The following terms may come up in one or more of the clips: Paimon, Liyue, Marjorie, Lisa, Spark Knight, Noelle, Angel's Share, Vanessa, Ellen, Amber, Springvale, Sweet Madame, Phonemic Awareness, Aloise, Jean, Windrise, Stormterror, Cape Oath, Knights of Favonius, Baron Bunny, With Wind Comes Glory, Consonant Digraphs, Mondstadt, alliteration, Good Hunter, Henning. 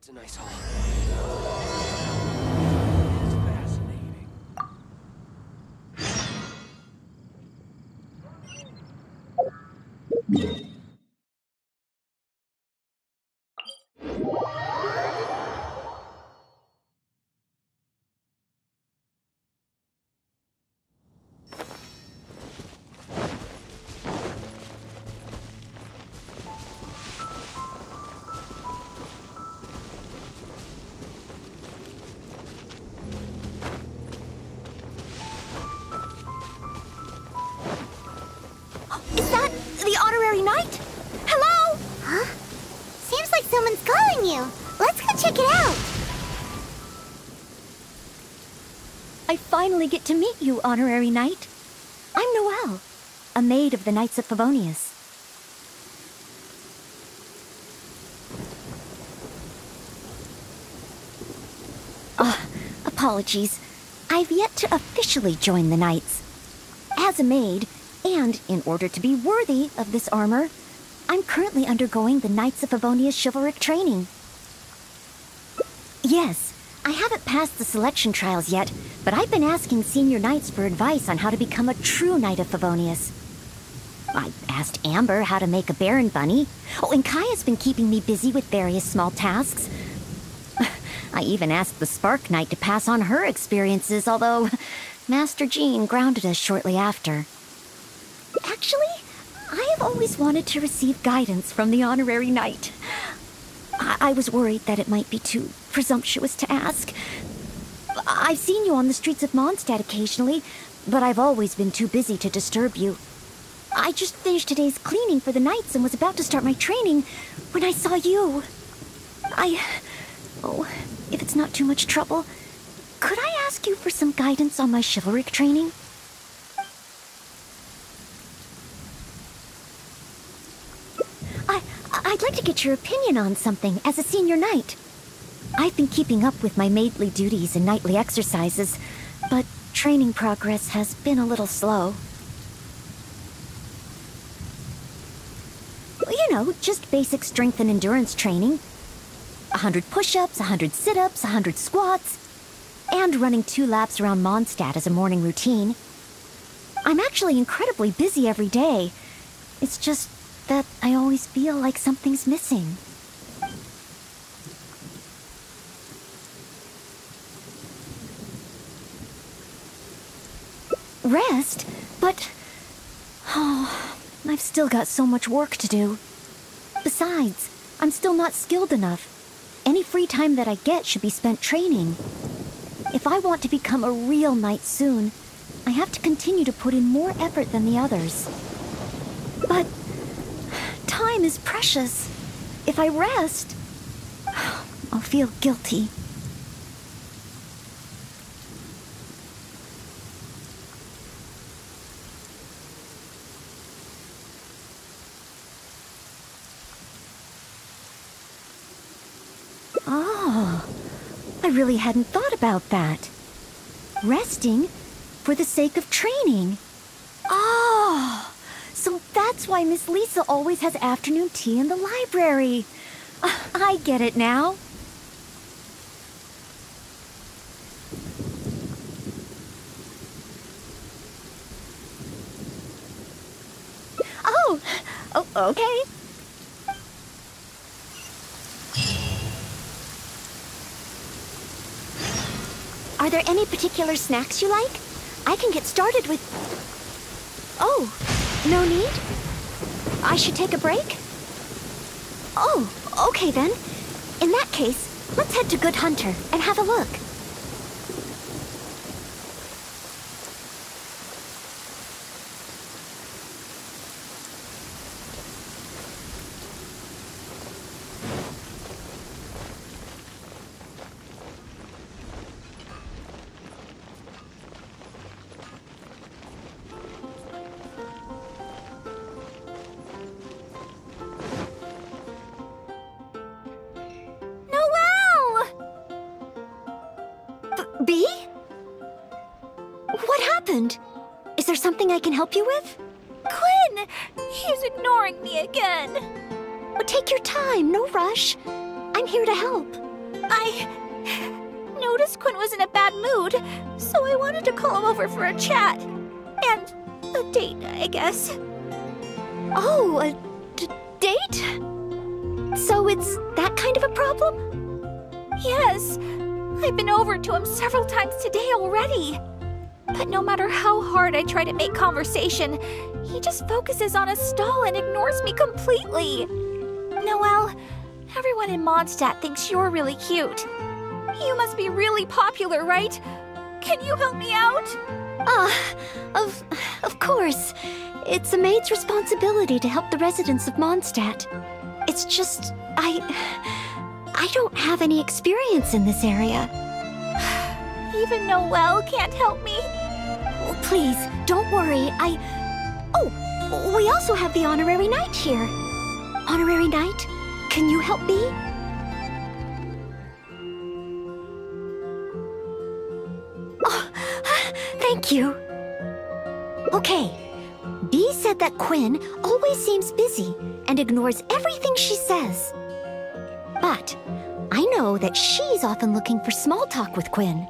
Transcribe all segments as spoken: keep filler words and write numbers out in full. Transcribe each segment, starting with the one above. That's a nice hole. It's fascinating. Finally get to meet you, Honorary Knight. I'm Noelle, a maid of the Knights of Favonius. Ah, oh, apologies. I've yet to officially join the Knights. As a maid, and in order to be worthy of this armor, I'm currently undergoing the Knights of Favonius chivalric training. Yes, I haven't passed the selection trials yet, but I've been asking senior knights for advice on how to become a true Knight of Favonius. I asked Amber how to make a Baron Bunny. Oh, and Kaeya's been keeping me busy with various small tasks. I even asked the Spark Knight to pass on her experiences, although Master Jean grounded us shortly after. Actually, I have always wanted to receive guidance from the Honorary Knight. I, I was worried that it might be too presumptuous to ask. I've seen you on the streets of Mondstadt occasionally, but I've always been too busy to disturb you. I just finished today's cleaning for the Knights and was about to start my training when I saw you. I... Oh, if it's not too much trouble, could I ask you for some guidance on my chivalric training? I... I'd like to get your opinion on something as a senior knight. I've been keeping up with my maidly duties and nightly exercises, but training progress has been a little slow. You know, just basic strength and endurance training. A hundred push-ups, a hundred sit-ups, a hundred squats, and running two laps around Mondstadt as a morning routine. I'm actually incredibly busy every day. It's just that I always feel like something's missing. Rest, but... Oh, I've still got so much work to do. Besides, I'm still not skilled enough. Any free time that I get should be spent training. If I want to become a real knight soon, I have to continue to put in more effort than the others. But time is precious. If I rest, I'll feel guilty. I really hadn't thought about that. Resting for the sake of training. Oh, so that's why Miss Lisa always has afternoon tea in the library. Uh, I get it now. Oh, oh, okay. Are there any particular snacks you like? I can get started with... Oh, no need? I should take a break? Oh, okay then. In that case, let's head to Good Hunter and have a look. I can help you with? Quinn! He's ignoring me again! Well, take your time, no rush. I'm here to help. I noticed Quinn was in a bad mood, so I wanted to call him over for a chat. And a date, I guess. Oh, a d date? So it's that kind of a problem? Yes. I've been over to him several times today already. But no matter how hard I try to make conversation, he just focuses on a stall and ignores me completely. Noelle, everyone in Mondstadt thinks you're really cute. You must be really popular, right? Can you help me out? Ah, uh, of, of course. It's a maid's responsibility to help the residents of Mondstadt. It's just, I... I don't have any experience in this area. Even Noelle can't help me. Oh, please, don't worry. I... Oh, we also have the Honorary Knight here. Honorary Knight, can you help me? Oh, thank you. Okay. Bea said that Quinn always seems busy and ignores everything she says. But I know that she's often looking for small talk with Quinn.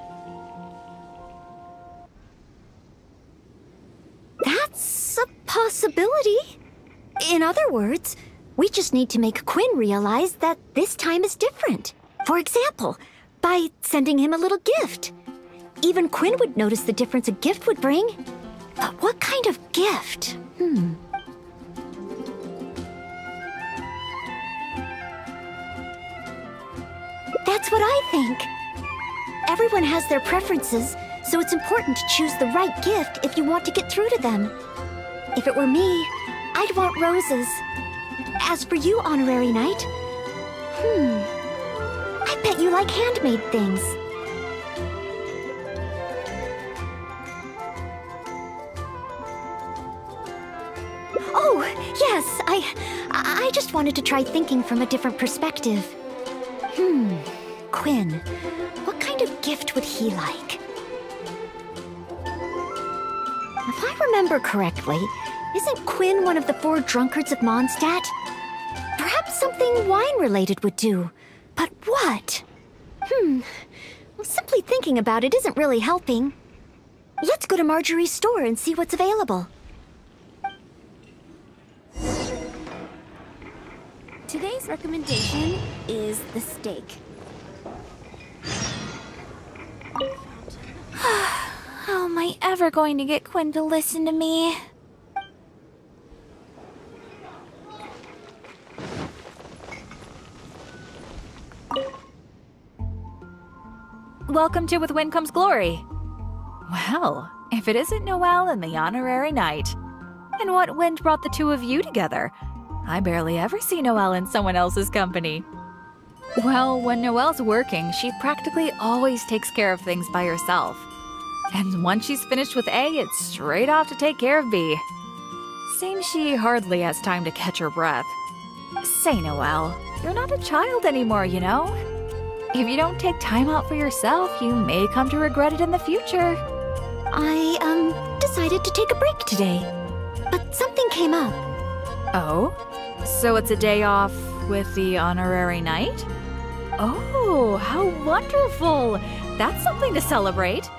That's a possibility. In other words, we just need to make Quinn realize that this time is different. For example, by sending him a little gift. Even Quinn would notice the difference a gift would bring. But what kind of gift? Hmm. That's what I think. Everyone has their preferences, so it's important to choose the right gift if you want to get through to them. If it were me, I'd want roses. As for you, Honorary Knight, hmm, I bet you like handmade things. Oh, yes, I, I just wanted to try thinking from a different perspective. Hmm. Quinn, what kind of gift would he like? If I remember correctly, isn't Quinn one of the four drunkards of Mondstadt? Perhaps something wine-related would do. But what? Hmm. Well, simply thinking about it isn't really helping. Let's go to Marjorie's store and see what's available. Today's recommendation is the steak. How am I ever going to get Quinn to listen to me? Welcome to With Wind Comes Glory. Well, if it isn't Noelle and the Honorary Knight. And what wind brought the two of you together? I barely ever see Noelle in someone else's company. Well, when Noelle's working, she practically always takes care of things by herself. And once she's finished with A, it's straight off to take care of B. Seems she hardly has time to catch her breath. Say, Noelle, you're not a child anymore, you know? If you don't take time out for yourself, you may come to regret it in the future. I, um, decided to take a break today. But something came up. Oh? So it's a day off with the Honorary Knight? Oh, how wonderful! That's something to celebrate.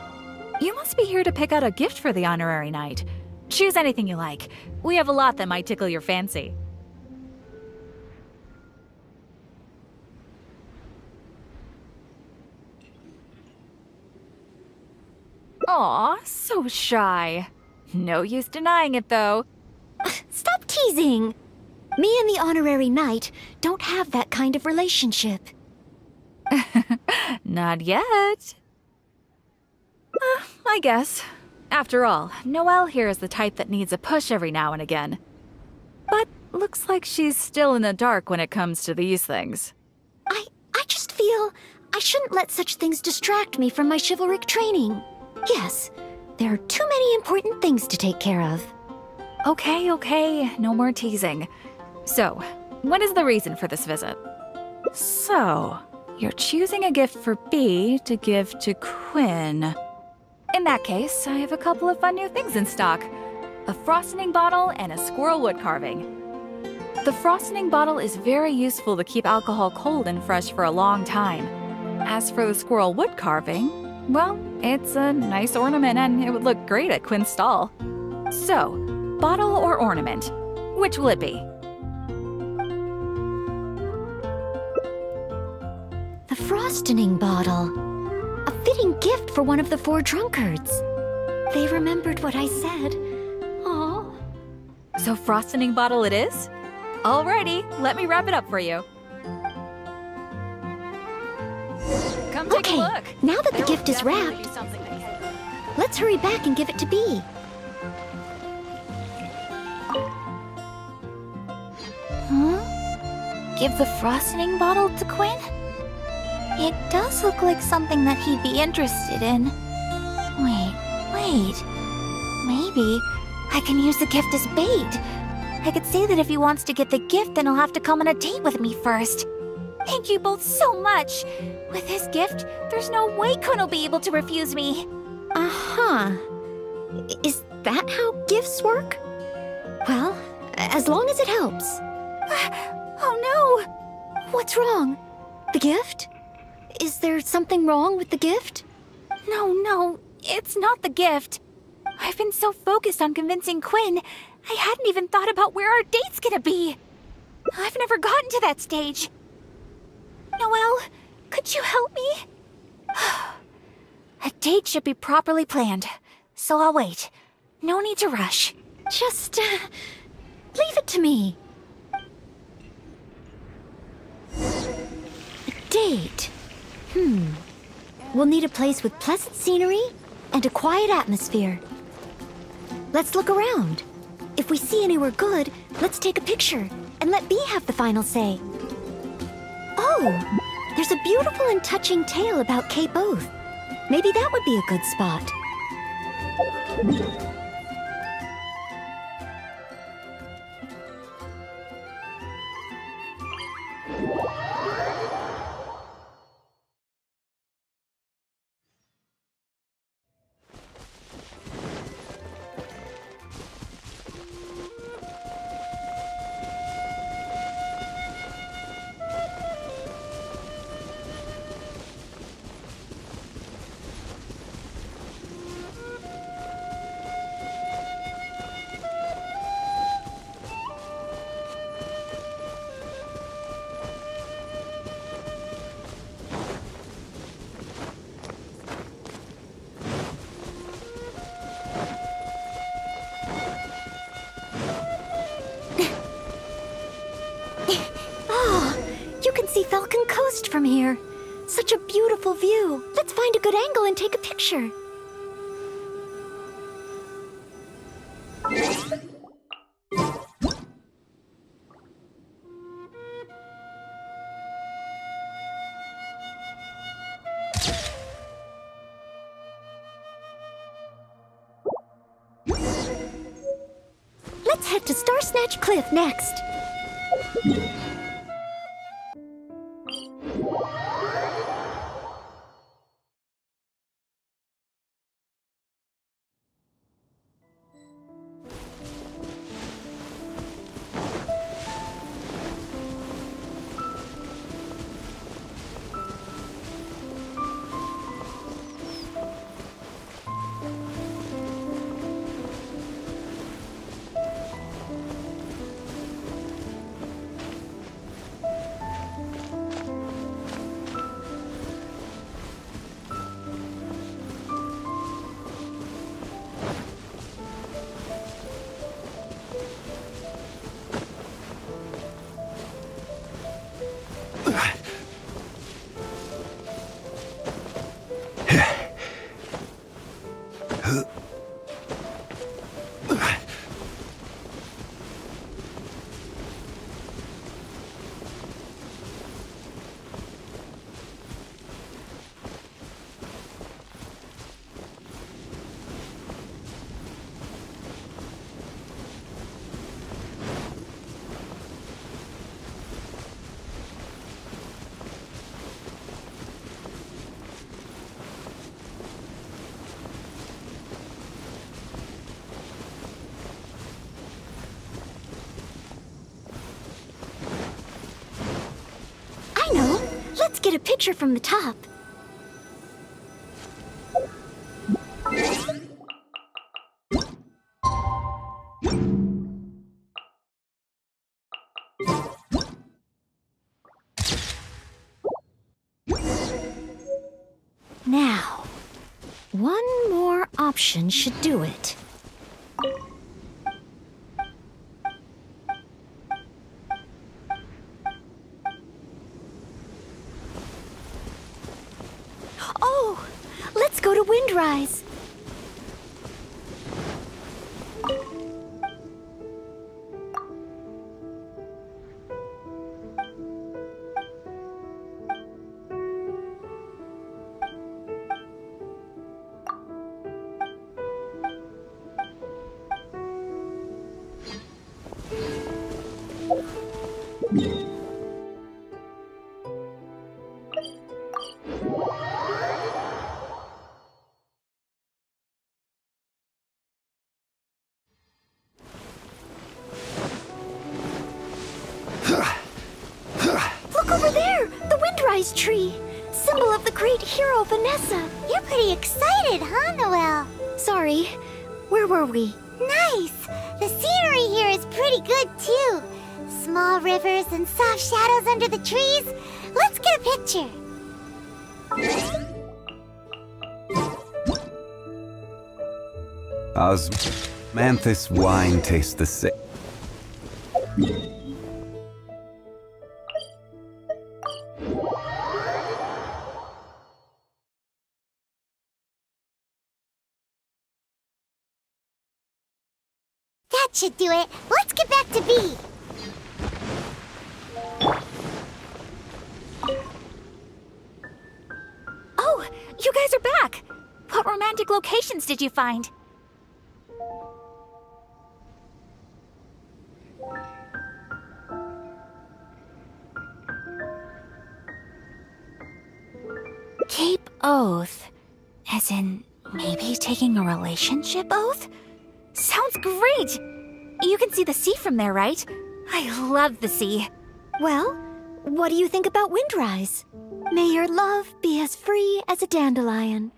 You must be here to pick out a gift for the Honorary Knight. Choose anything you like. We have a lot that might tickle your fancy. Aw, so shy. No use denying it, though. Stop teasing! Me and the Honorary Knight don't have that kind of relationship. Not yet. Uh, I guess. After all, Noelle here is the type that needs a push every now and again. But looks like she's still in the dark when it comes to these things. I... I just feel I shouldn't let such things distract me from my chivalric training. Yes, there are too many important things to take care of. Okay, okay, no more teasing. So, what is the reason for this visit? So, you're choosing a gift for B to give to Quinn. In that case, I have a couple of fun new things in stock. A frosting bottle and a squirrel wood carving. The frosting bottle is very useful to keep alcohol cold and fresh for a long time. As for the squirrel wood carving, well, it's a nice ornament and it would look great at Quinn's stall. So, bottle or ornament? Which will it be? The frostening bottle. A fitting gift for one of the four drunkards. They remembered what I said. Aww. So frostening bottle it is? Alrighty, let me wrap it up for you. Come take okay, a look. Now that there the gift is wrapped, let's hurry back and give it to Bee. Huh? Give the frostening bottle to Quinn? It does look like something that he'd be interested in. Wait, wait. Maybe I can use the gift as bait. I could say that if he wants to get the gift, then he'll have to come on a date with me first. Thank you both so much. With his gift, there's no way Kun will be able to refuse me. Uh-huh. Is that how gifts work? Well, as long as it helps. Oh no! What's wrong? The gift? Is there something wrong with the gift? No, no, it's not the gift. I've been so focused on convincing Quinn, I hadn't even thought about where our date's gonna be. I've never gotten to that stage. Noelle, could you help me? A date should be properly planned, so I'll wait. No need to rush. Just, uh, leave it to me. A date? Hmm. We'll need a place with pleasant scenery and a quiet atmosphere. Let's look around. If we see anywhere good, let's take a picture and let Bee have the final say. Oh, there's a beautiful and touching tale about Cape Oath. Maybe that would be a good spot. From here. Such a beautiful view. Let's find a good angle and take a picture. Let's head to Star Snatch Cliff next. Let's get a picture from the top. more options should do it. Oh, let's go to Windrise. Tree, symbol of the great hero Vanessa. You're pretty excited, huh, Noelle? Sorry, where were we? Nice! The scenery here is pretty good, too. Small rivers and soft shadows under the trees. Let's get a picture. Osmanthus wine tastes the same. Should do it. Let's get back to B. Oh, you guys are back. What romantic locations did you find? Cape Oath, as in maybe taking a relationship oath? Sounds great! You can see the sea from there, right? I love the sea. Well, what do you think about Windrise? May your love be as free as a dandelion.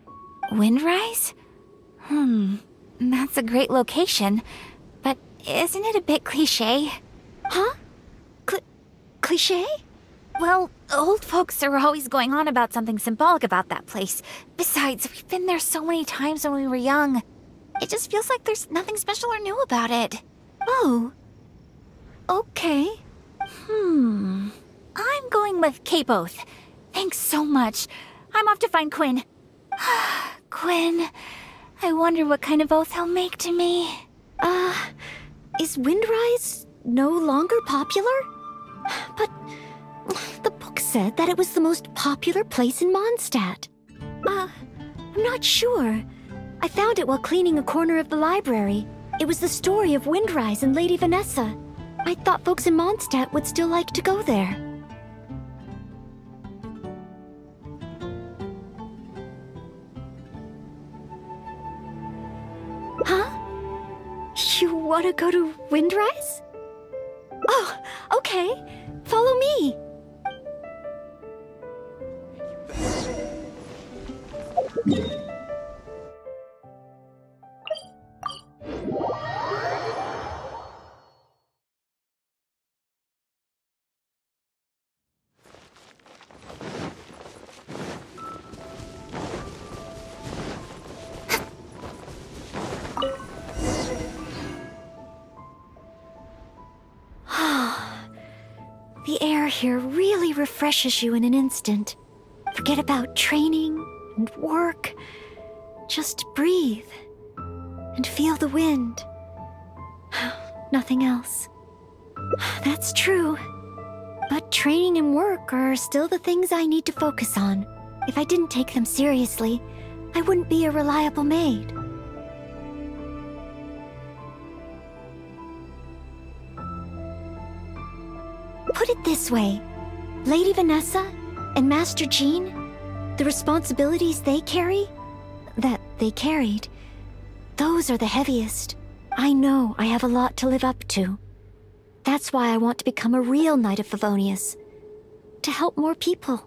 Windrise? Hmm, that's a great location, but isn't it a bit cliché? Huh? Cl- cliché? Well, old folks are always going on about something symbolic about that place. Besides, we've been there so many times when we were young. It just feels like there's nothing special or new about it. Oh. Okay. Hmm. I'm going with Cape Oath. Thanks so much. I'm off to find Quinn. Quinn, I wonder what kind of oath he'll make to me. Uh, is Windrise no longer popular? But the book said that it was the most popular place in Mondstadt. Uh, I'm not sure. I found it while cleaning a corner of the library. It was the story of Windrise and Lady Vanessa. I thought folks in Mondstadt would still like to go there. Huh? You want to go to Windrise? Oh, okay. Follow me. Here really refreshes you in an instant. Forget about training and work. Just breathe and feel the wind. Nothing else. That's true. But training and work are still the things I need to focus on. If I didn't take them seriously, I wouldn't be a reliable maid. Put it this way, Lady Vanessa and Master Jean, the responsibilities they carry, that they carried, those are the heaviest. I know I have a lot to live up to. That's why I want to become a real Knight of Favonius, to help more people.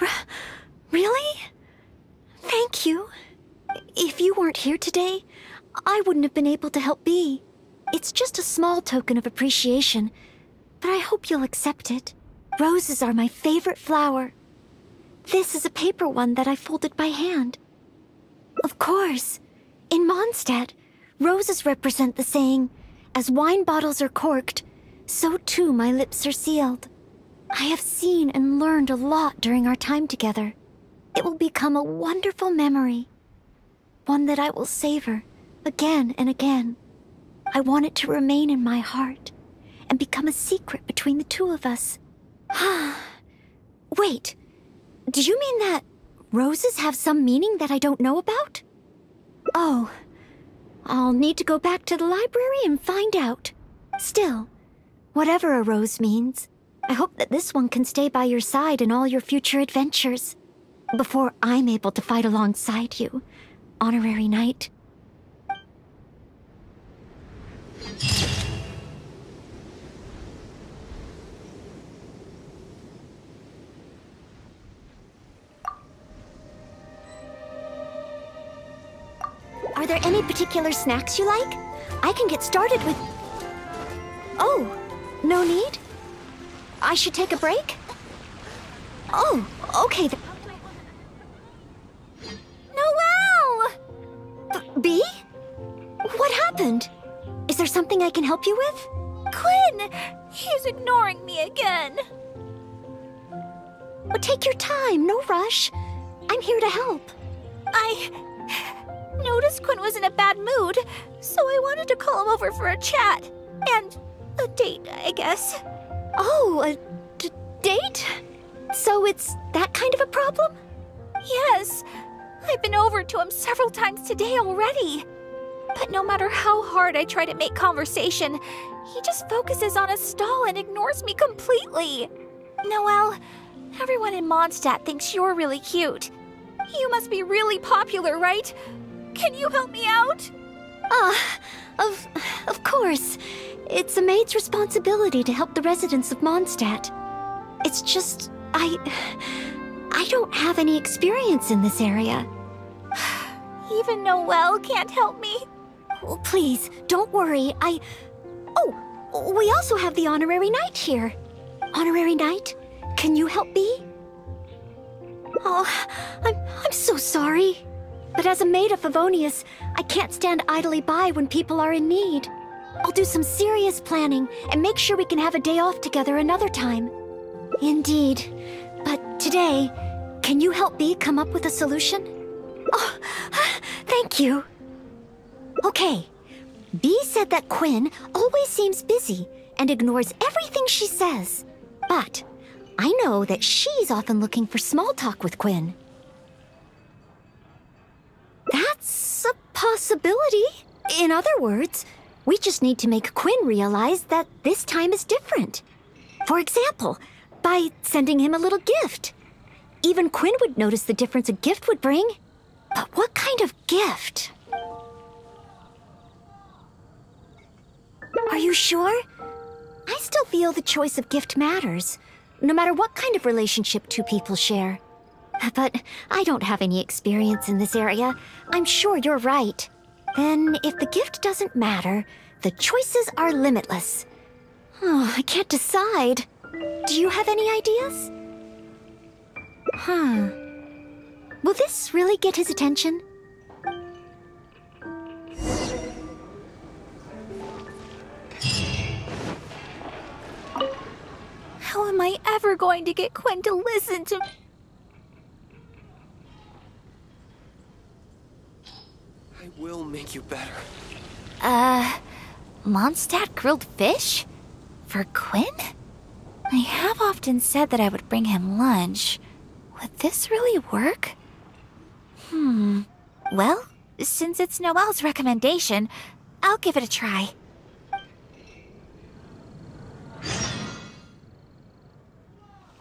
R- really? Thank you. If you weren't here today, I wouldn't have been able to help Bea. It's just a small token of appreciation, but I hope you'll accept it. Roses are my favorite flower. This is a paper one that I folded by hand. Of course. In Mondstadt, roses represent the saying, as wine bottles are corked, so too my lips are sealed. I have seen and learned a lot during our time together. It will become a wonderful memory. One that I will savor again and again. I want it to remain in my heart and become a secret between the two of us. Wait. Do you mean that roses have some meaning that I don't know about? Oh, I'll need to go back to the library and find out. Still, whatever a rose means, I hope that this one can stay by your side in all your future adventures. Before I'm able to fight alongside you, Honorary Knight. Are there any particular snacks you like? I can get started with... Oh, no need? I should take a break? Oh, okay then. Noelle! B? What happened? Is there something I can help you with? Quinn! He's ignoring me again. Well, take your time, no rush. I'm here to help. I... noticed Quinn was in a bad mood, so I wanted to call him over for a chat. And a date, I guess. Oh, a d date? So it's that kind of a problem? Yes. I've been over to him several times today already. But no matter how hard I try to make conversation, he just focuses on a stall and ignores me completely. Noelle, everyone in Mondstadt thinks you're really cute. You must be really popular, right? Can you help me out? Ah, uh, of, of course. It's a maid's responsibility to help the residents of Mondstadt. It's just, I... I don't have any experience in this area. Even Noelle can't help me. Oh, please, don't worry. I... Oh, we also have the Honorary Knight here. Honorary Knight, can you help me? Oh, I'm, I'm so sorry. But as a maid of Favonius, I can't stand idly by when people are in need. I'll do some serious planning and make sure we can have a day off together another time. Indeed. But today, can you help me come up with a solution? Oh, thank you. Okay. Bee said that Quinn always seems busy and ignores everything she says. But I know that she's often looking for small talk with Quinn. That's a possibility. In other words, we just need to make Quinn realize that this time is different. For example, by sending him a little gift. Even Quinn would notice the difference a gift would bring. But what kind of gift? Are you sure? I still feel the choice of gift matters, no matter what kind of relationship two people share. But I don't have any experience in this area. I'm sure you're right. Then, if the gift doesn't matter, the choices are limitless. Oh, I can't decide. Do you have any ideas? Huh. Will this really get his attention? How am I ever going to get Quinn to listen to me? I will make you better. Uh, Mondstadt grilled fish? For Quinn? I have often said that I would bring him lunch. Would this really work? Hmm. Well, since it's Noelle's recommendation, I'll give it a try.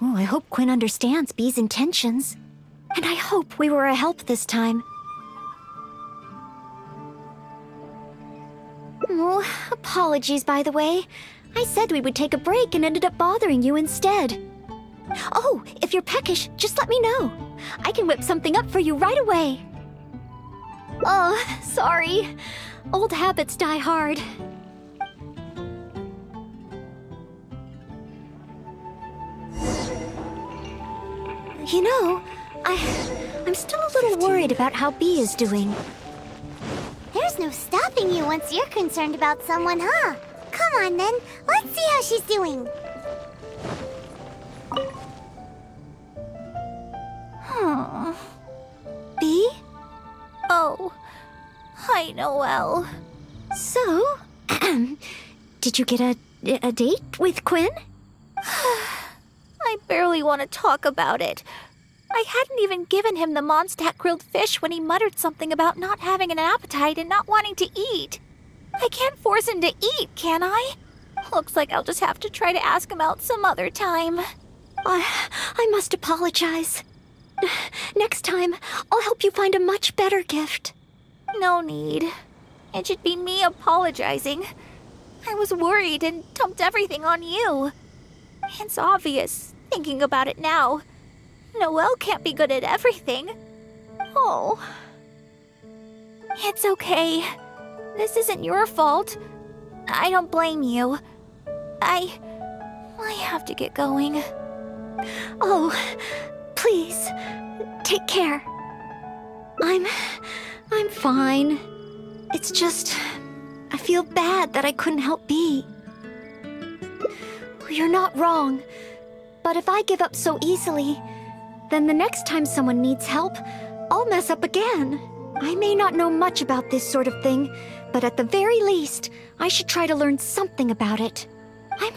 Ooh, I hope Quinn understands Bee's intentions. And I hope we were a help this time. Oh, apologies, by the way. I said we would take a break and ended up bothering you instead. Oh, if you're peckish, just let me know. I can whip something up for you right away. Oh, sorry. Old habits die hard. I You know, I, I'm still a little worried about how B is doing. There's no stopping you once you're concerned about someone, huh? Come on then, let's see how she's doing. Hmm. B? Oh. Hi, Noelle. So, did you get a, a date with Quinn? I barely want to talk about it. I hadn't even given him the Mondstadt grilled fish when he muttered something about not having an appetite and not wanting to eat. I can't force him to eat, can I? Looks like I'll just have to try to ask him out some other time. I, I must apologize. Next time, I'll help you find a much better gift. No need. It should be me apologizing. I was worried and dumped everything on you. It's obvious, thinking about it now. Noelle can't be good at everything. Oh. It's okay. This isn't your fault. I don't blame you. I... I have to get going. Oh, please, take care. I'm... I'm fine. It's just... I feel bad that I couldn't help Bea. You're not wrong. But if I give up so easily, then the next time someone needs help, I'll mess up again. I may not know much about this sort of thing, but at the very least, I should try to learn something about it. I'm...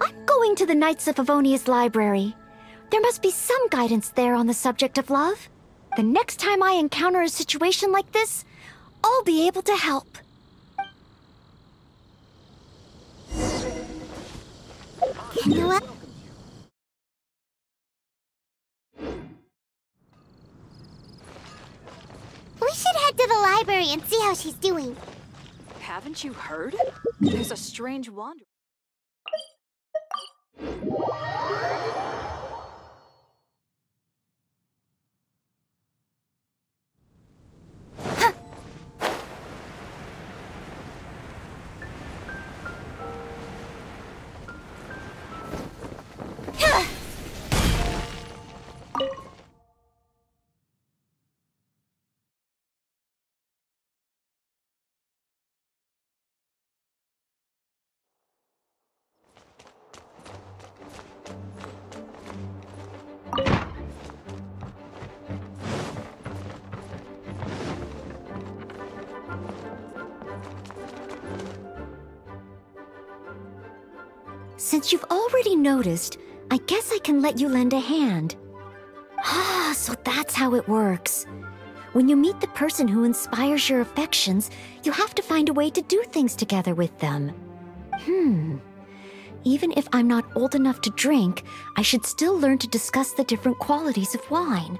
I'm going to the Knights of Favonius library. There must be some guidance there on the subject of love. The next time I encounter a situation like this, I'll be able to help. You know what? We should head to the library and see how she's doing. Haven't you heard? There's a strange wanderer. Huh. Huh. Since you've already noticed, I guess I can let you lend a hand. Ah, so that's how it works. When you meet the person who inspires your affections, you have to find a way to do things together with them. Hmm. Even if I'm not old enough to drink, I should still learn to discuss the different qualities of wine.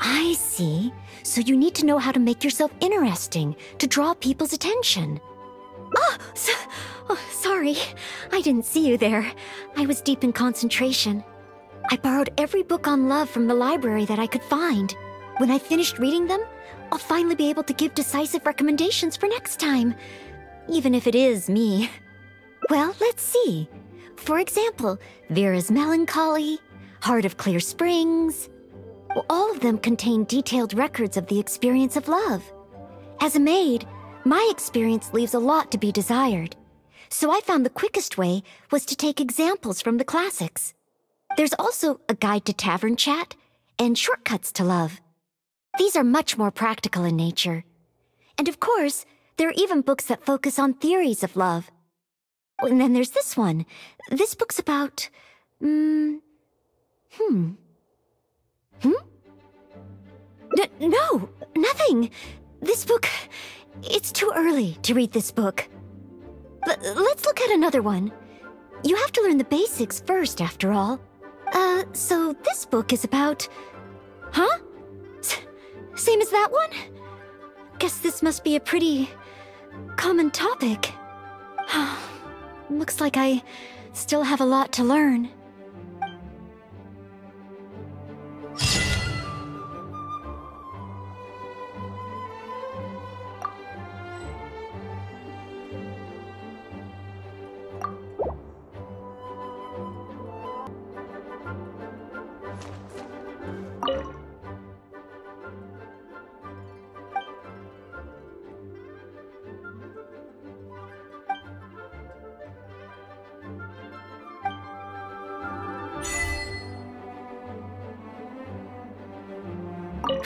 I see. So you need to know how to make yourself interesting, to draw people's attention. Oh, so, oh, sorry. I didn't see you there. I was deep in concentration. I borrowed every book on love from the library that I could find. When I finished reading them, I'll finally be able to give decisive recommendations for next time. Even if it is me. Well, let's see. For example, Vera's Melancholy, Heart of Clear Springs. Well, all of them contain detailed records of the experience of love. As a maid, my experience leaves a lot to be desired, so I found the quickest way was to take examples from the classics. There's also a guide to tavern chat and shortcuts to love. These are much more practical in nature. And of course, there are even books that focus on theories of love. And then there's this one. This book's about... Um, hmm... Hmm? N- no, nothing! This book... It's too early to read this book. L- let's look at another one. You have to learn the basics first, after all. Uh, so this book is about... Huh? S- same as that one? Guess this must be a pretty... common topic. Looks like I still have a lot to learn.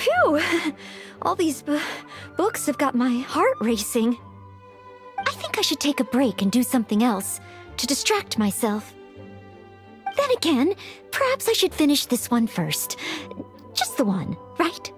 Phew! All these b books have got my heart racing. I think I should take a break and do something else to distract myself. Then again, perhaps I should finish this one first. Just the one, right?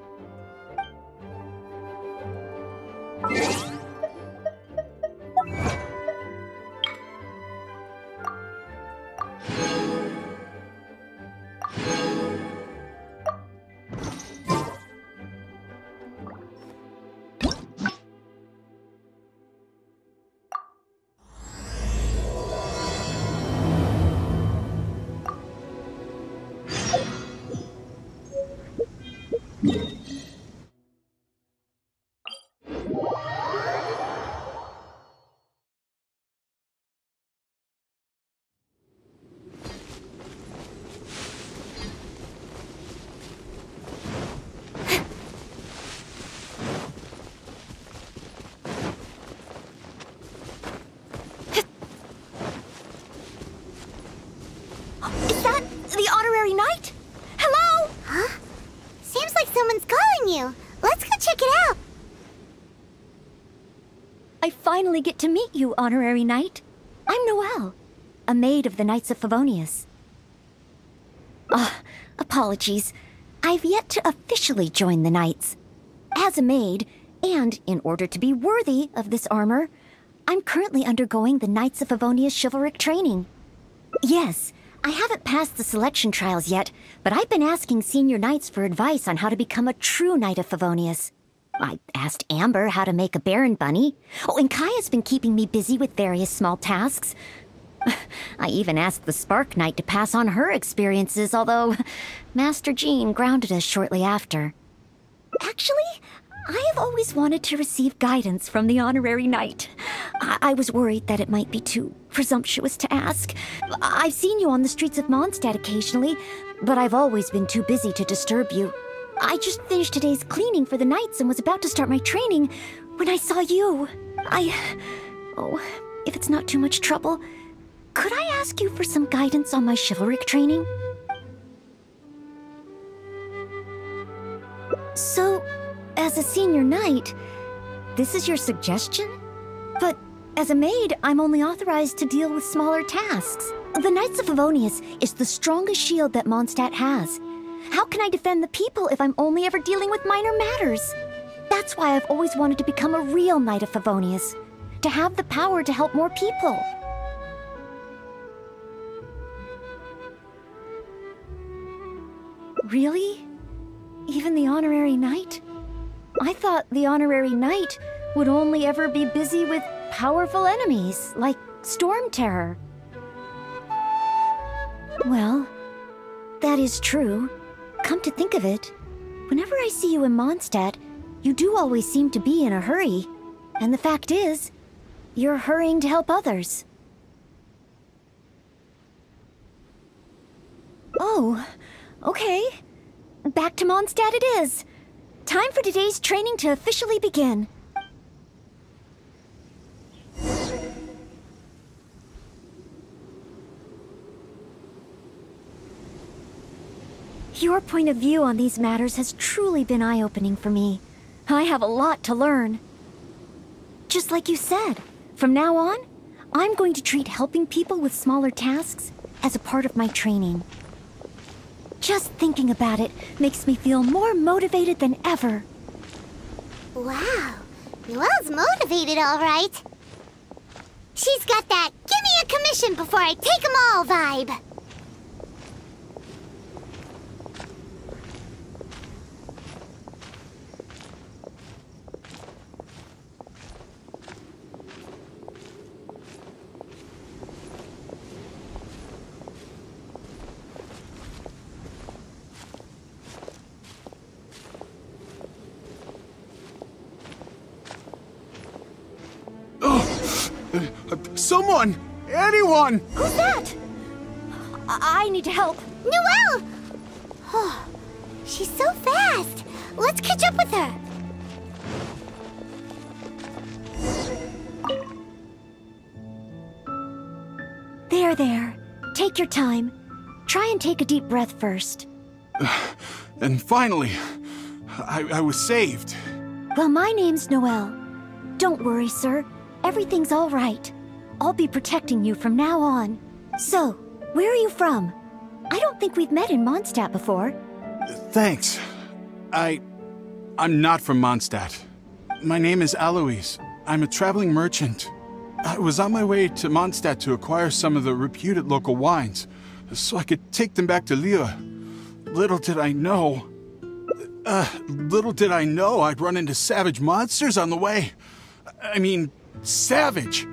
Get to meet you, Honorary Knight. I'm Noelle, a maid of the Knights of Favonius. Ah, oh, apologies. I've yet to officially join the Knights. As a maid, and in order to be worthy of this armor, I'm currently undergoing the Knights of Favonius chivalric training. Yes, I haven't passed the selection trials yet, but I've been asking senior knights for advice on how to become a true Knight of Favonius. I asked Amber how to make a Baron Bunny. Oh, and Kaeya's been keeping me busy with various small tasks. I even asked the Spark Knight to pass on her experiences, although Master Jean grounded us shortly after. Actually, I have always wanted to receive guidance from the Honorary Knight. I, I was worried that it might be too presumptuous to ask. I've seen you on the streets of Mondstadt occasionally, but I've always been too busy to disturb you. I just finished today's cleaning for the Knights and was about to start my training when I saw you. I... Oh, if it's not too much trouble, could I ask you for some guidance on my chivalric training? So, as a senior knight, this is your suggestion? But as a maid, I'm only authorized to deal with smaller tasks. The Knights of Favonius is the strongest shield that Mondstadt has. How can I defend the people if I'm only ever dealing with minor matters? That's why I've always wanted to become a real Knight of Favonius, to have the power to help more people. Really? Even the Honorary Knight? I thought the Honorary Knight would only ever be busy with powerful enemies, like Stormterror. Well, that is true. Come to think of it, whenever I see you in Mondstadt, you do always seem to be in a hurry. And the fact is, you're hurrying to help others. Oh, okay. Back to Mondstadt it is. Time for today's training to officially begin. Your point of view on these matters has truly been eye-opening for me. I have a lot to learn. Just like you said, from now on, I'm going to treat helping people with smaller tasks as a part of my training. Just thinking about it makes me feel more motivated than ever. Wow, Noelle's motivated all right. She's got that "give me a commission before I take 'em all" vibe. Someone! Anyone! Who's that? I, I need help. Noelle! Oh, she's so fast. Let's catch up with her. There, there. Take your time. Try and take a deep breath first. Uh, and finally, I, I was saved. Well, my name's Noelle. Don't worry, sir. Everything's all right. I'll be protecting you from now on. So, where are you from? I don't think we've met in Mondstadt before. Thanks. I... I'm not from Mondstadt. My name is Aloise. I'm a traveling merchant. I was on my way to Mondstadt to acquire some of the reputed local wines, so I could take them back to Liyue. Little did I know... Uh, little did I know I'd run into savage monsters on the way. I mean, savage.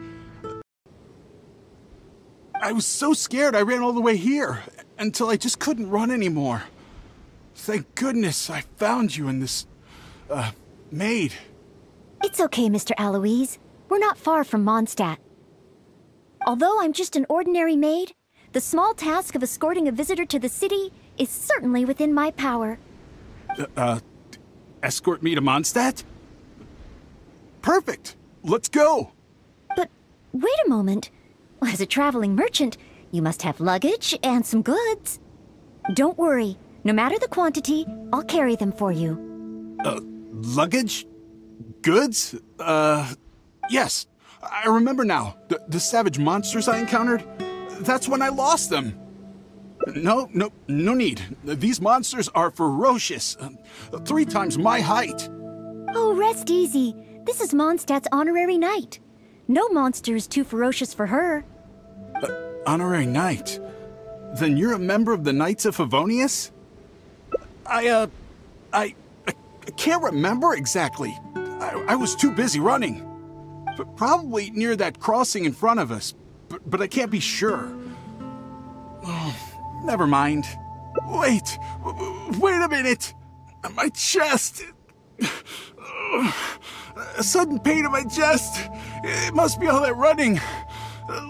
I was so scared I ran all the way here, until I just couldn't run anymore. Thank goodness I found you and this, uh, maid. It's okay, Mister Aloise. We're not far from Mondstadt. Although I'm just an ordinary maid, the small task of escorting a visitor to the city is certainly within my power. Uh, uh escort me to Mondstadt? Perfect! Let's go! But wait a moment. As a traveling merchant, you must have luggage and some goods. Don't worry. No matter the quantity, I'll carry them for you. Uh, luggage? Goods? Uh, yes. I remember now. The, the savage monsters I encountered? That's when I lost them. No, no, no need. These monsters are ferocious. Uh, three times my height. Oh, rest easy. This is Mondstadt's honorary knight. No monster is too ferocious for her. Uh, honorary knight? Then you're a member of the Knights of Favonius? I, uh, I, I can't remember exactly. I, I was too busy running. But probably near that crossing in front of us, but, but I can't be sure. Oh, never mind. Wait, wait a minute. My chest. A sudden pain in my chest. It must be all that running.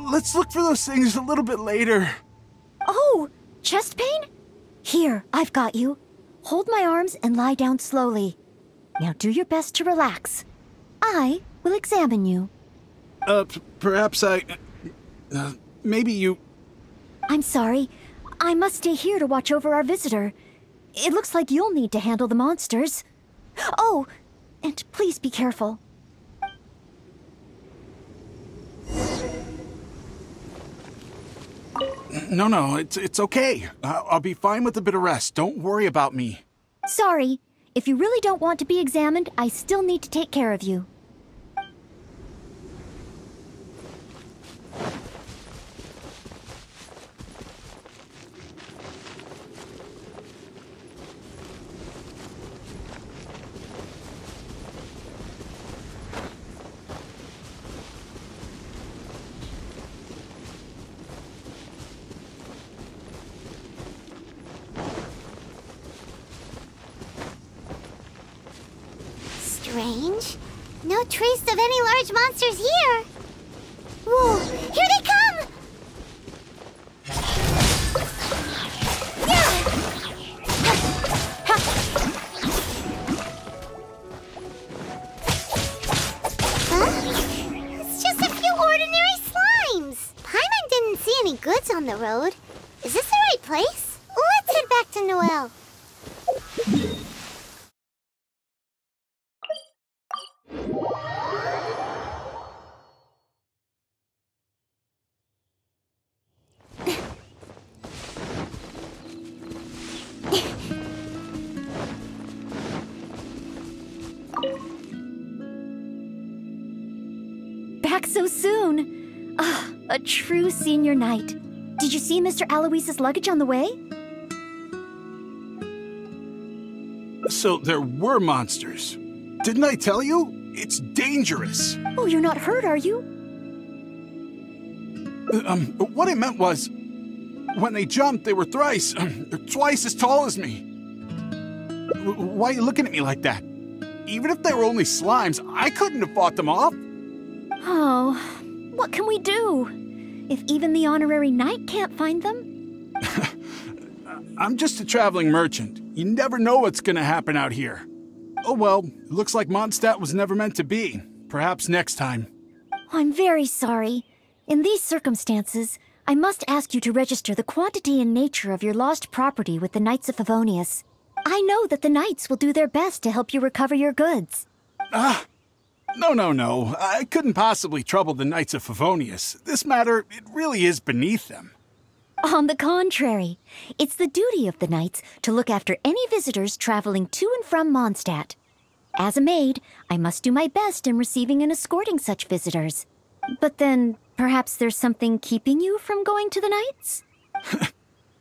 Let's look for those things a little bit later. Oh, chest pain? Here, I've got you. Hold my arms and lie down slowly. Now do your best to relax. I will examine you. Uh, perhaps I... Uh, maybe you... I'm sorry. I must stay here to watch over our visitor. It looks like you'll need to handle the monsters. Oh, and please be careful. No, no, it's, it's okay. I'll, I'll be fine with a bit of rest. Don't worry about me. Sorry. If you really don't want to be examined, I still need to take care of you. Strange. No trace of any large monsters here. Whoa, here they come! Huh? It's just a few ordinary slimes. Paimon didn't see any goods on the road. Is this the right place? Let's head back to Noelle. So soon. Ah, oh, a true senior knight. Did you see Mister Aloise's luggage on the way? So there were monsters. Didn't I tell you? It's dangerous. Oh, you're not hurt, are you? Um, what I meant was, when they jumped, they were thrice, twice as tall as me. Why are you looking at me like that? Even if they were only slimes, I couldn't have fought them off. Oh, what can we do? If even the honorary knight can't find them? I'm just a traveling merchant. You never know what's gonna happen out here. Oh well, it looks like Mondstadt was never meant to be. Perhaps next time. I'm very sorry. In these circumstances, I must ask you to register the quantity and nature of your lost property with the Knights of Favonius. I know that the knights will do their best to help you recover your goods. Ah! No, no, no. I couldn't possibly trouble the Knights of Favonius. This matter, it really is beneath them. On the contrary, it's the duty of the knights to look after any visitors traveling to and from Mondstadt. As a maid, I must do my best in receiving and escorting such visitors. But then, perhaps there's something keeping you from going to the knights?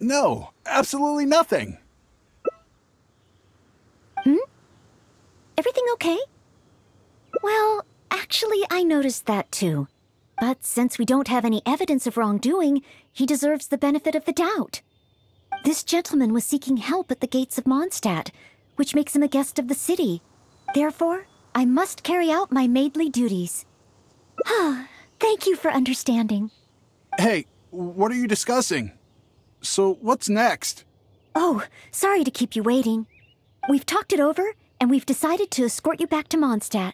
No, absolutely nothing. Hmm? Everything okay? Well, actually, I noticed that too. But since we don't have any evidence of wrongdoing, he deserves the benefit of the doubt. This gentleman was seeking help at the gates of Mondstadt, which makes him a guest of the city. Therefore, I must carry out my maidly duties. Ah, thank you for understanding. Hey, what are you discussing? So what's next? Oh, sorry to keep you waiting. We've talked it over, and we've decided to escort you back to Mondstadt.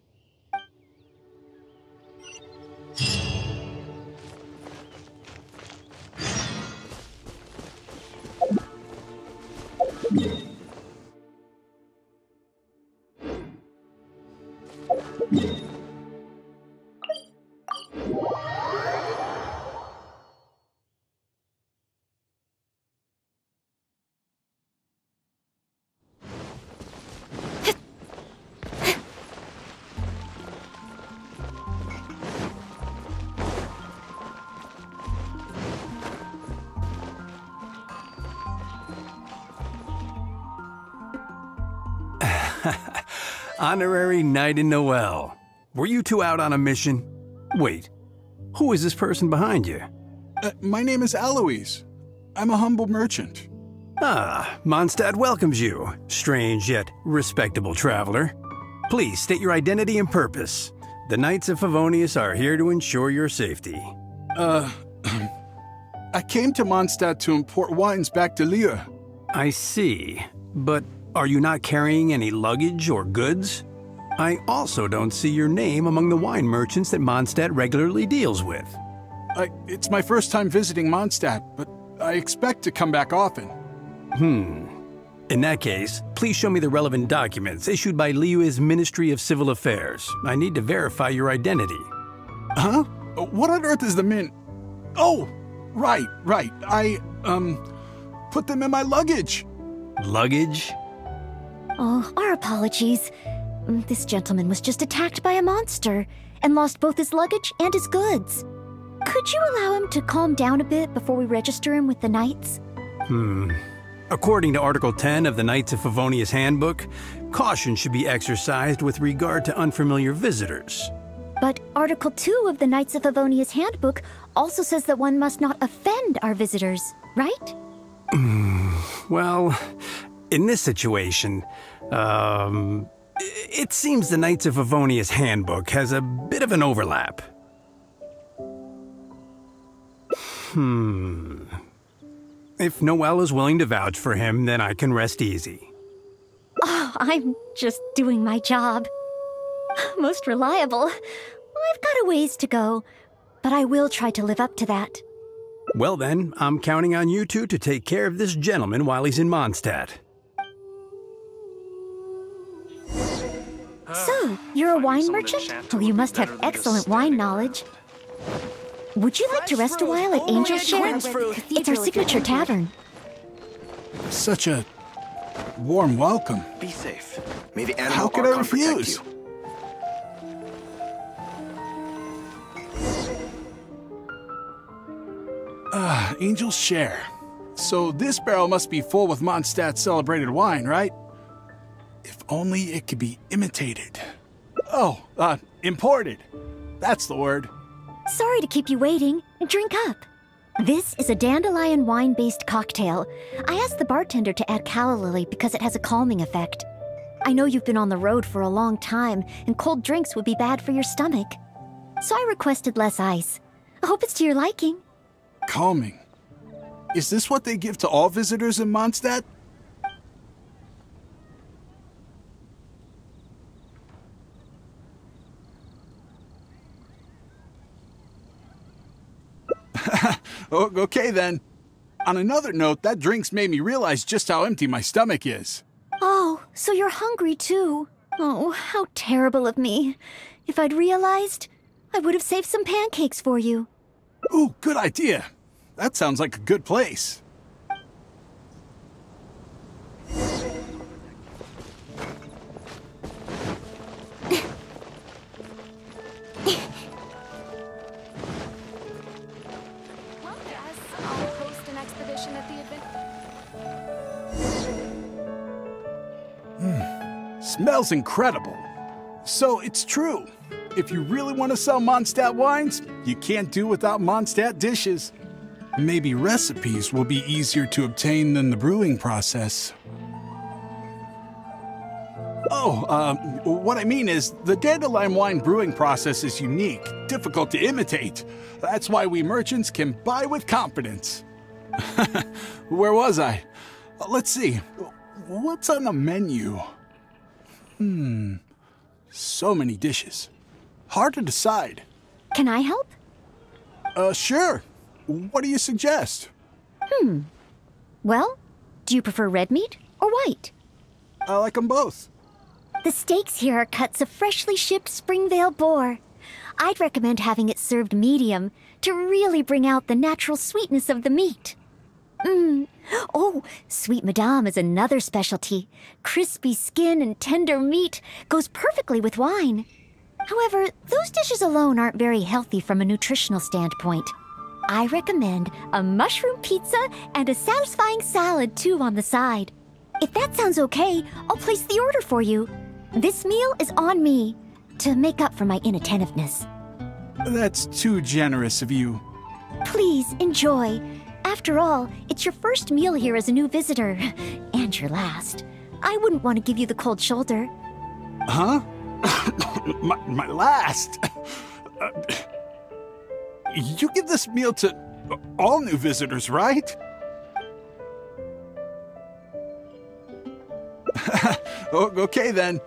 Honorary Knight in Noelle. Were you two out on a mission? Wait, who is this person behind you? Uh, my name is Aloise. I'm a humble merchant. Ah, Mondstadt welcomes you, strange yet respectable traveler. Please state your identity and purpose. The Knights of Favonius are here to ensure your safety. Uh, I came to Mondstadt to import wines back to Liyue. I see, but are you not carrying any luggage or goods? I also don't see your name among the wine merchants that Mondstadt regularly deals with. I, it's my first time visiting Mondstadt, but I expect to come back often. Hmm. In that case, please show me the relevant documents issued by Liyue's Ministry of Civil Affairs. I need to verify your identity. Huh? What on earth is the min... Oh! Right, right. I, um, put them in my luggage. Luggage? Oh, our apologies. This gentleman was just attacked by a monster and lost both his luggage and his goods. Could you allow him to calm down a bit before we register him with the Knights? Hmm. According to Article ten of the Knights of Favonius Handbook, caution should be exercised with regard to unfamiliar visitors. But Article two of the Knights of Favonius Handbook also says that one must not offend our visitors, right? Well... in this situation, um, it seems the Knights of Favonius Handbook has a bit of an overlap. Hmm. If Noelle is willing to vouch for him, then I can rest easy. Oh, I'm just doing my job. Most reliable. I've got a ways to go, but I will try to live up to that. Well then, I'm counting on you two to take care of this gentleman while he's in Mondstadt. So, you're a wine merchant? Well, you must have excellent wine knowledge. Would you like to rest a while at Angel's Share? It's our signature tavern. Such a warm welcome. Be safe. May the animal could I refuse? Ah, Angel's Share. So this barrel must be full with Mondstadt's celebrated wine, right? If only it could be imitated. Oh, uh, imported. That's the word. Sorry to keep you waiting. Drink up. This is a dandelion wine-based cocktail. I asked the bartender to add calla lily because it has a calming effect. I know you've been on the road for a long time, and cold drinks would be bad for your stomach. So I requested less ice. I hope it's to your liking. Calming. Is this what they give to all visitors in Mondstadt? Okay then. On another note, that drink's made me realize just how empty my stomach is. So you're hungry too. Oh, how terrible of me. If I'd realized, I would have saved some pancakes for you. Ooh, good idea. That sounds like a good place. Smells incredible. So it's true. If you really want to sell Mondstadt wines, you can't do without Mondstadt dishes. Maybe recipes will be easier to obtain than the brewing process. Oh, uh, what I mean is, the dandelion wine brewing process is unique, difficult to imitate. That's why we merchants can buy with confidence. Where was I? Let's see. What's on the menu? Hmm, so many dishes. Hard to decide. Can I help? Uh, sure. What do you suggest? Hmm. Well, do you prefer red meat or white? I like them both. The steaks here are cuts of freshly shipped Springvale boar. I'd recommend having it served medium to really bring out the natural sweetness of the meat. Mmm. Oh, Sweet Madame is another specialty. Crispy skin and tender meat goes perfectly with wine. However, those dishes alone aren't very healthy from a nutritional standpoint. I recommend a mushroom pizza and a satisfying salad, too, on the side. If that sounds okay, I'll place the order for you. This meal is on me, to make up for my inattentiveness. That's too generous of you. Please, enjoy. After all, it's your first meal here as a new visitor, and your last. I wouldn't want to give you the cold shoulder. Huh? my, my last? Uh, you give this meal to all new visitors, right? Okay, then.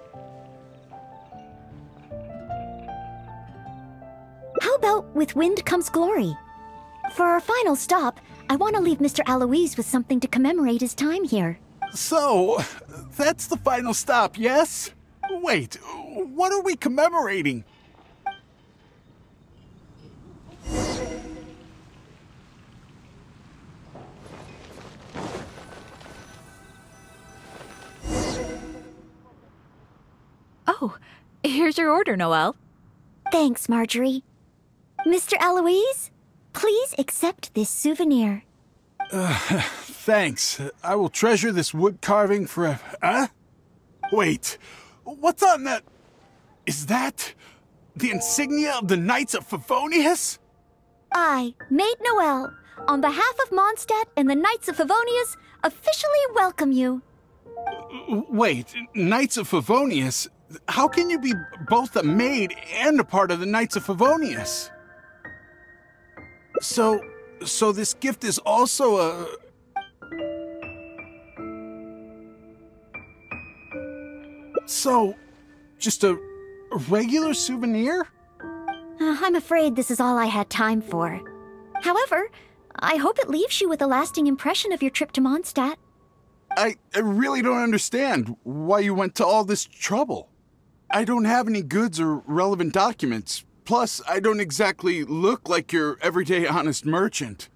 How about With Wind Comes Glory? For our final stop, I want to leave Mister Aloise with something to commemorate his time here. So, that's the final stop, yes? Wait, what are we commemorating? Oh, here's your order, Noelle. Thanks, Marjorie. Mister Aloise? Please accept this souvenir. Uh, thanks. I will treasure this wood carving forever. Huh? Wait, what's on that? Is that the insignia of the Knights of Favonius? I, Maid Noelle, on behalf of Mondstadt and the Knights of Favonius, officially welcome you. Wait, Knights of Favonius? How can you be both a maid and a part of the Knights of Favonius? So, so this gift is also a... So, just a, a regular souvenir? Uh, I'm afraid this is all I had time for. However, I hope it leaves you with a lasting impression of your trip to Mondstadt. I, I really don't understand why you went to all this trouble. I don't have any goods or relevant documents. Plus, I don't exactly look like your everyday honest merchant.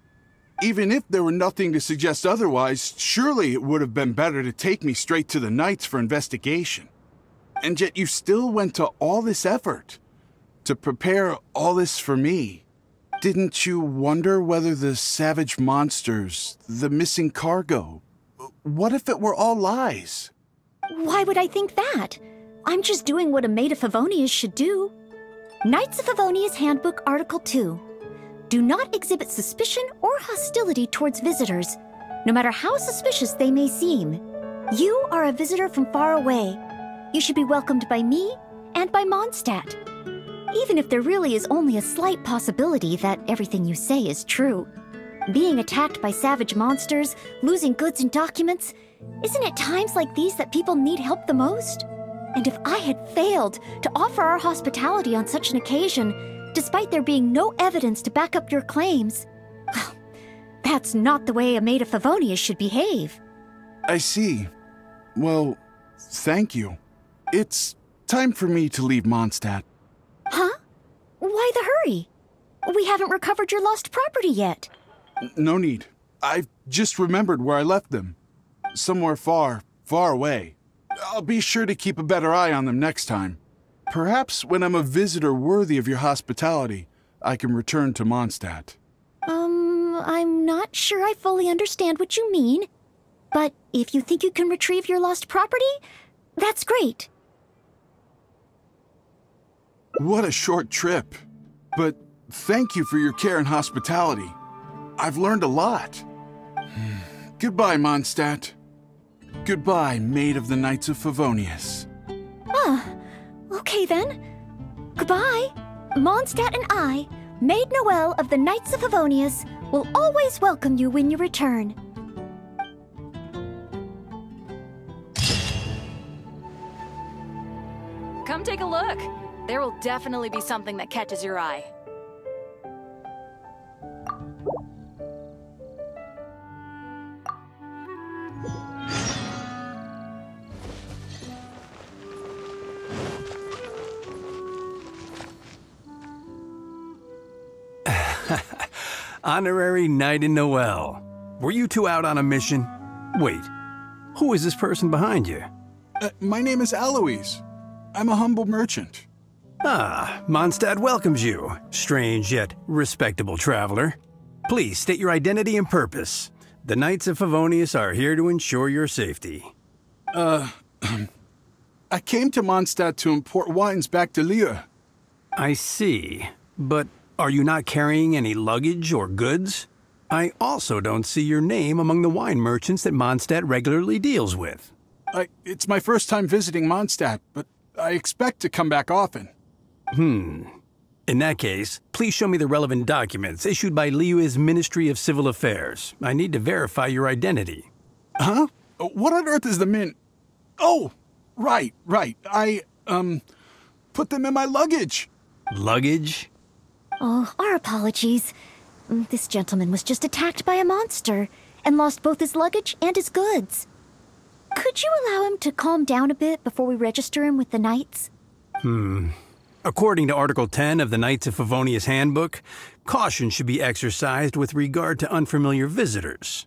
Even if there were nothing to suggest otherwise, surely it would have been better to take me straight to the Knights for investigation. And yet you still went to all this effort to prepare all this for me. Didn't you wonder whether the savage monsters, the missing cargo, what if it were all lies? Why would I think that? I'm just doing what a maid of Favonius should do. Knights of Favonius Handbook, Article two. Do not exhibit suspicion or hostility towards visitors, no matter how suspicious they may seem. You are a visitor from far away. You should be welcomed by me and by Mondstadt. Even if there really is only a slight possibility that everything you say is true. Being attacked by savage monsters, losing goods and documents, isn't it times like these that people need help the most? And if I had failed to offer our hospitality on such an occasion, despite there being no evidence to back up your claims, well, that's not the way a maid of Favonius should behave. I see. Well, Thank you. It's time for me to leave Mondstadt. Huh? Why the hurry? We haven't recovered your lost property yet. No need. I've just remembered where I left them. Somewhere far, far away. I'll be sure to keep a better eye on them next time. Perhaps when I'm a visitor worthy of your hospitality, I can return to Mondstadt. Um, I'm not sure I fully understand what you mean. But if you think you can retrieve your lost property, that's great. What a short trip. But thank you for your care and hospitality. I've learned a lot. Goodbye, Mondstadt. Goodbye, Maid of the Knights of Favonius. Ah, okay then. Goodbye. Mondstadt and I, Maid Noelle of the Knights of Favonius, will always welcome you when you return. Come take a look. There will definitely be something that catches your eye. Honorary Knight in Noelle. Were you two out on a mission? Wait, who is this person behind you? Uh, my name is Aloise. I'm a humble merchant. Ah, Mondstadt welcomes you, strange yet respectable traveler. Please state your identity and purpose. The Knights of Favonius are here to ensure your safety. Uh, I came to Mondstadt to import wines back to Liyue. I see, but are you not carrying any luggage or goods? I also don't see your name among the wine merchants that Mondstadt regularly deals with. I, it's my first time visiting Mondstadt, but I expect to come back often. Hmm. In that case, please show me the relevant documents issued by Liyue's Ministry of Civil Affairs. I need to verify your identity. Huh? What on earth is the min... Oh! Right, right. I, um, put them in my luggage. Luggage? Oh, our apologies. This gentleman was just attacked by a monster and lost both his luggage and his goods. Could you allow him to calm down a bit before we register him with the Knights? Hmm. According to Article ten of the Knights of Favonius Handbook, caution should be exercised with regard to unfamiliar visitors.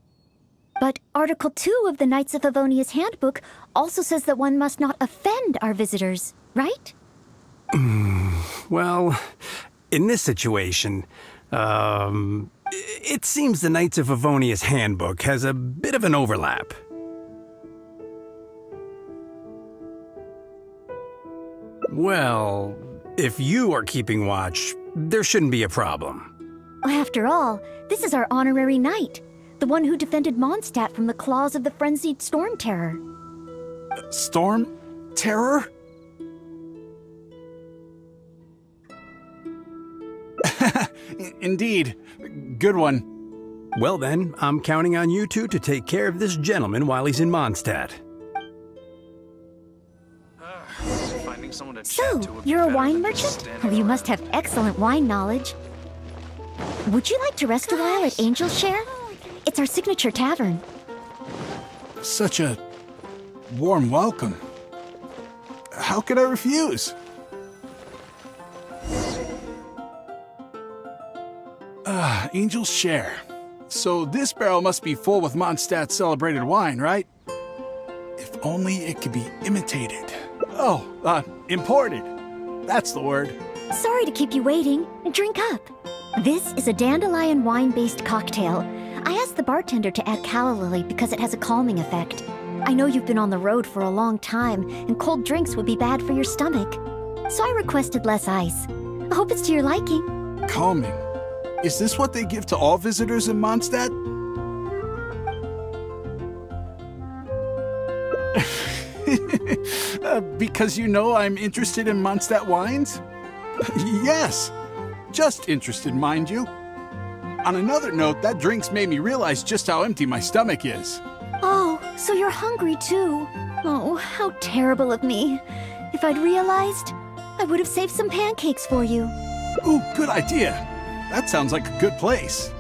But Article two of the Knights of Favonius Handbook also says that one must not offend our visitors, right? Well, in this situation, um, it seems the Knights of Favonius Handbook has a bit of an overlap. Well, if you are keeping watch, there shouldn't be a problem. After all, this is our honorary knight, the one who defended Mondstadt from the claws of the frenzied Stormterror. Uh, Stormterror? Indeed. Good one. Well then, I'm counting on you two to take care of this gentleman while he's in Mondstadt. So, you're a wine merchant? Well, you must have excellent wine knowledge. Would you like to rest Gosh. a while at Angel's Share? It's our signature tavern. Such a warm welcome. How could I refuse? Ah, uh, Angel's Share. So this barrel must be full with Mondstadt's celebrated wine, right? If only it could be imitated. Oh, uh, imported. That's the word. Sorry to keep you waiting. Drink up. This is a dandelion wine-based cocktail. I asked the bartender to add calla lily because it has a calming effect. I know you've been on the road for a long time, and cold drinks would be bad for your stomach. So I requested less ice. I hope it's to your liking. Calming? Is this what they give to all visitors in Mondstadt? Uh, because you know I'm interested in Mondstadt wines? Yes! Just interested, mind you. On another note, that drink's made me realize just how empty my stomach is. Oh, so you're hungry too. Oh, how terrible of me. If I'd realized, I would have saved some pancakes for you. Ooh, good idea. That sounds like a good place.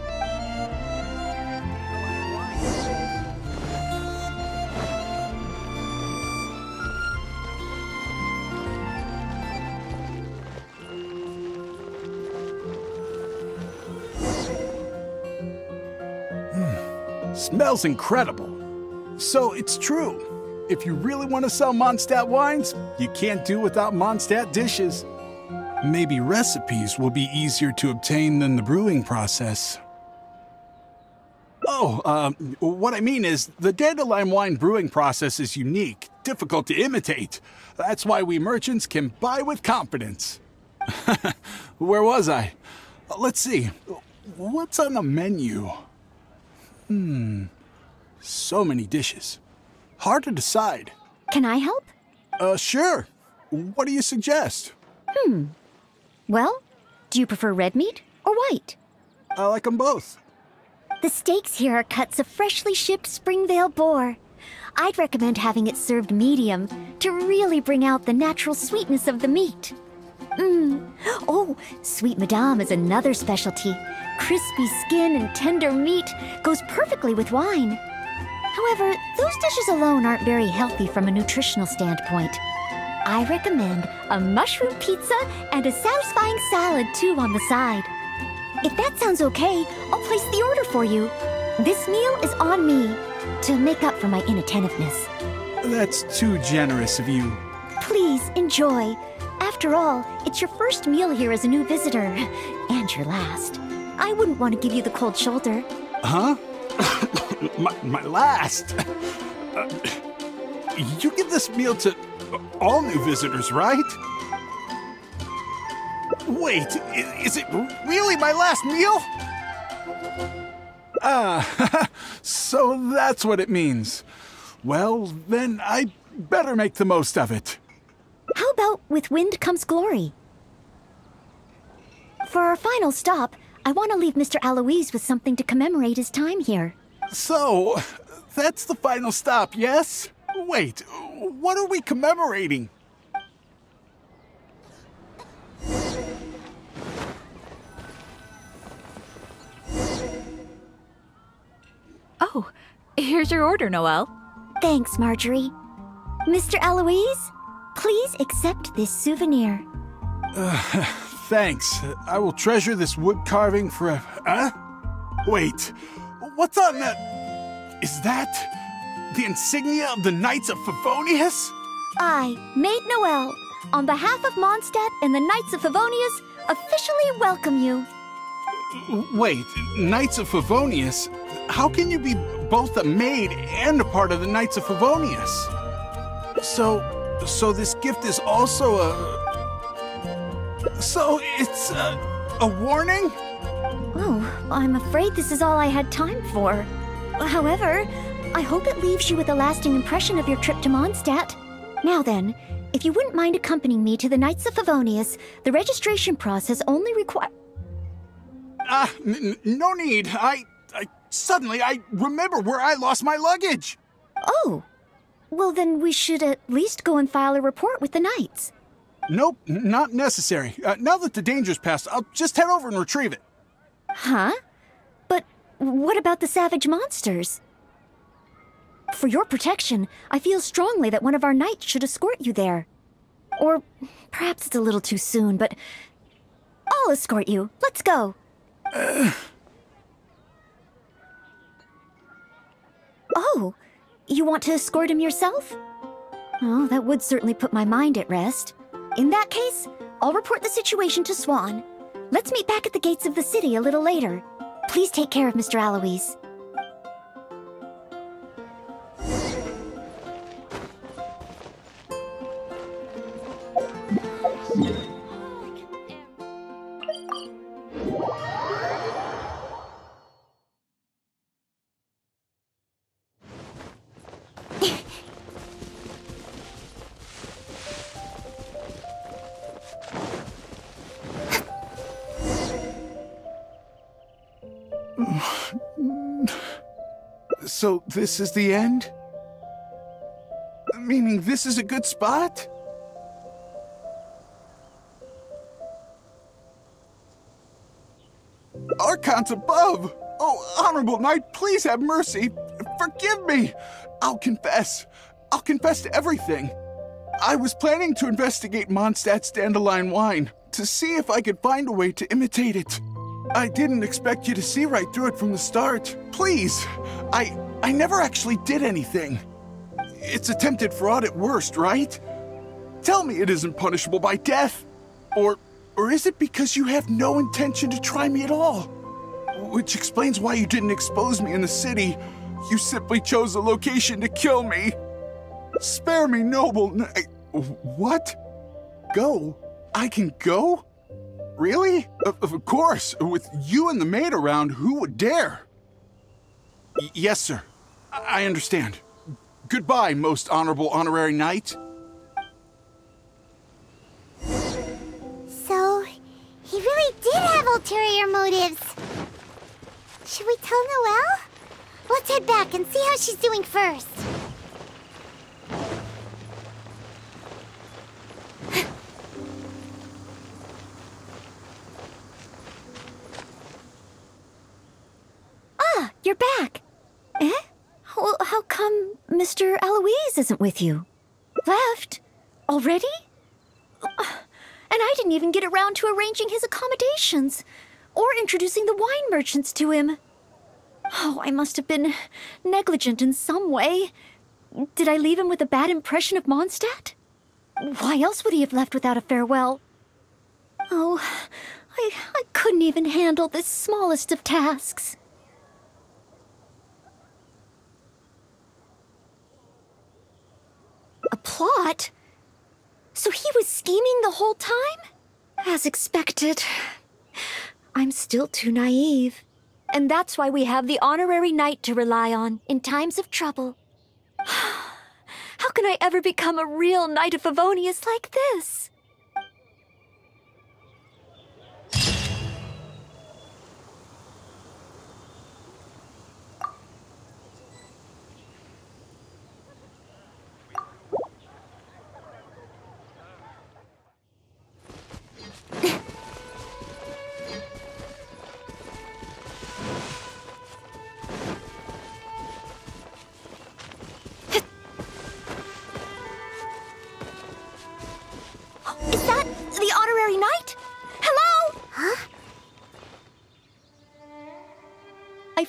Smells incredible. So it's true. If you really want to sell Mondstadt wines, you can't do without Mondstadt dishes. Maybe recipes will be easier to obtain than the brewing process. Oh, uh, what I mean is, the dandelion wine brewing process is unique, difficult to imitate. That's why we merchants can buy with confidence. Where was I? Let's see. What's on the menu? Hmm. So many dishes. Hard to decide. Can I help? Uh, sure. What do you suggest? Hmm. Well, do you prefer red meat or white? I like them both. The steaks here are cuts of freshly shipped Springvale boar. I'd recommend having it served medium to really bring out the natural sweetness of the meat. Mmm. Oh, Sweet Madame is another specialty. Crispy skin and tender meat goes perfectly with wine. However, those dishes alone aren't very healthy from a nutritional standpoint. I recommend a mushroom pizza and a satisfying salad too on the side. If that sounds okay, I'll place the order for you. This meal is on me, to make up for my inattentiveness. That's too generous of you. Please enjoy. After all, it's your first meal here as a new visitor, and your last. I wouldn't want to give you the cold shoulder. Huh? my, my last? Uh, you give this meal to all new visitors, right? Wait, is it really my last meal? Ah, so that's what it means. Well, then I better make the most of it. How about With Wind Comes Glory? For our final stop, I want to leave Mister Aloise with something to commemorate his time here. So, that's the final stop, yes? Wait, what are we commemorating? Oh, here's your order, Noelle. Thanks, Marjorie. Mister Aloise, please accept this souvenir. Uh, thanks. I will treasure this wood carving for a... Huh? Wait, what's on that? Is that the insignia of the Knights of Favonius? I, Maid Noelle, on behalf of Mondstadt and the Knights of Favonius, officially welcome you. Wait, Knights of Favonius? How can you be both a maid and a part of the Knights of Favonius? So, so this gift is also a... So it's a, a warning? Oh, I'm afraid this is all I had time for. However, I hope it leaves you with a lasting impression of your trip to Mondstadt. Now then, if you wouldn't mind accompanying me to the Knights of Favonius, the registration process only requires... Ah, uh, n- no need. I... Suddenly, I remember where I lost my luggage. Oh. Well, then we should at least go and file a report with the Knights. Nope, not necessary. Uh, now that the danger's passed, I'll just head over and retrieve it. Huh? But what about the savage monsters? For your protection, I feel strongly that one of our Knights should escort you there. Or perhaps it's a little too soon, but... I'll escort you. Let's go. Uh... Oh, you want to escort him yourself? Oh, that would certainly put my mind at rest. In that case, I'll report the situation to Swan. Let's meet back at the gates of the city a little later. Please take care of Mister Aloise. So this is the end? Meaning this is a good spot? Archons above! Oh, honorable knight, please have mercy! Forgive me! I'll confess. I'll confess to everything. I was planning to investigate Mondstadt's dandelion wine, to see if I could find a way to imitate it. I didn't expect you to see right through it from the start. Please, I, I never actually did anything. It's attempted fraud at worst, right? Tell me it isn't punishable by death. Or, or is it because you have no intention to try me at all? Which explains why you didn't expose me in the city. You simply chose a location to kill me. Spare me, noble knight. What? Go? I can go? Really? Of, of course. With you and the maid around, who would dare? Y- yes, sir. I, I understand. Goodbye, most honorable honorary knight. So, he really did have ulterior motives. Should we tell Noelle? Let's head back and see how she's doing first. Ah, you're back. Eh? Well, how come Mister Aloise isn't with you? Left? Already? And I didn't even get around to arranging his accommodations or introducing the wine merchants to him. Oh, I must have been negligent in some way. Did I leave him with a bad impression of Mondstadt? Why else would he have left without a farewell? Oh, I, I couldn't even handle the smallest of tasks. A plot? So he was scheming the whole time? As expected. I'm still too naive. And that's why we have the honorary knight to rely on in times of trouble. How can I ever become a real Knight of Favonius like this?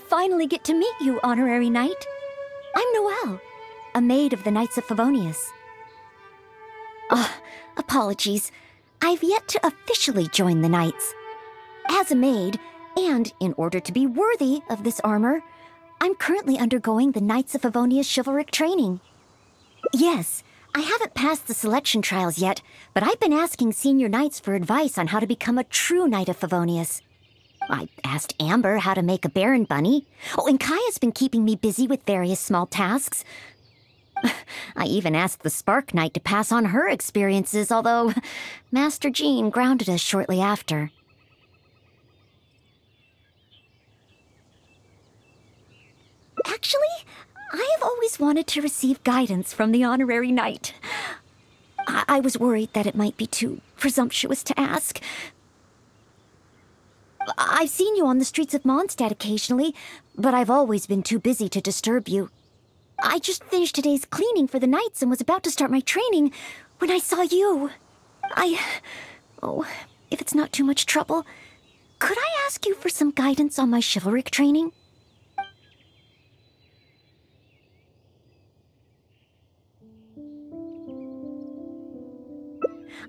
Finally get to meet you, honorary knight. I'm Noelle, a maid of the Knights of Favonius. Ah, oh, apologies. I've yet to officially join the knights. As a maid, and in order to be worthy of this armor, I'm currently undergoing the Knights of Favonius chivalric training. Yes, I haven't passed the selection trials yet, but I've been asking senior knights for advice on how to become a true Knight of Favonius. I asked Amber how to make a Baron Bunny. Oh, and Kaeya's been keeping me busy with various small tasks. I even asked the Spark Knight to pass on her experiences, although Master Jean grounded us shortly after. Actually, I have always wanted to receive guidance from the honorary knight. I, I was worried that it might be too presumptuous to ask. I've seen you on the streets of Mondstadt occasionally, but I've always been too busy to disturb you. I just finished today's cleaning for the knights and was about to start my training when I saw you. I... Oh, if it's not too much trouble, could I ask you for some guidance on my chivalric training?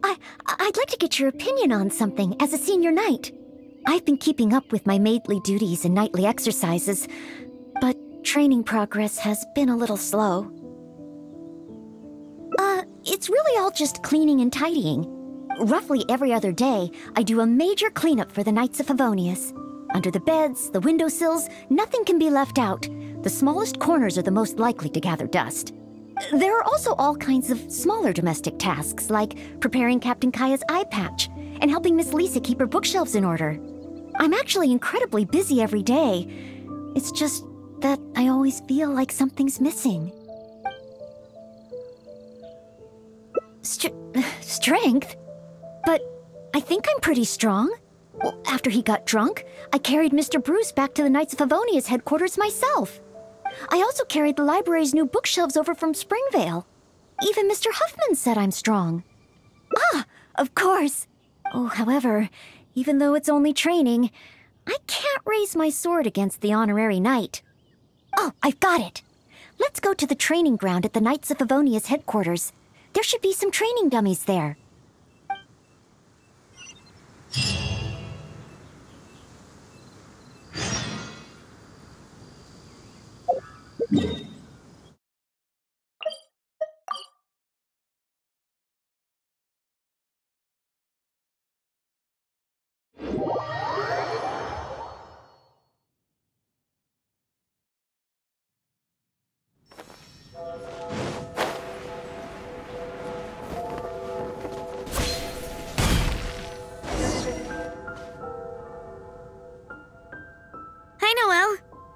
I... I'd like to get your opinion on something as a senior knight. I've been keeping up with my maidly duties and nightly exercises, but training progress has been a little slow. Uh, it's really all just cleaning and tidying. Roughly every other day, I do a major cleanup for the Knights of Favonius. Under the beds, the windowsills, nothing can be left out. The smallest corners are the most likely to gather dust. There are also all kinds of smaller domestic tasks, like preparing Captain Kaeya's eye patch and helping Miss Lisa keep her bookshelves in order. I'm actually incredibly busy every day. It's just that I always feel like something's missing. St- strength? But I think I'm pretty strong. Well, after he got drunk, I carried Mister Bruce back to the Knights of Favonius headquarters myself. I also carried the library's new bookshelves over from Springvale. Even Mister Huffman said I'm strong. Ah, of course. Oh, however, even though it's only training, I can't raise my sword against the honorary knight. Oh, I've got it. Let's go to the training ground at the Knights of Favonius headquarters. There should be some training dummies there.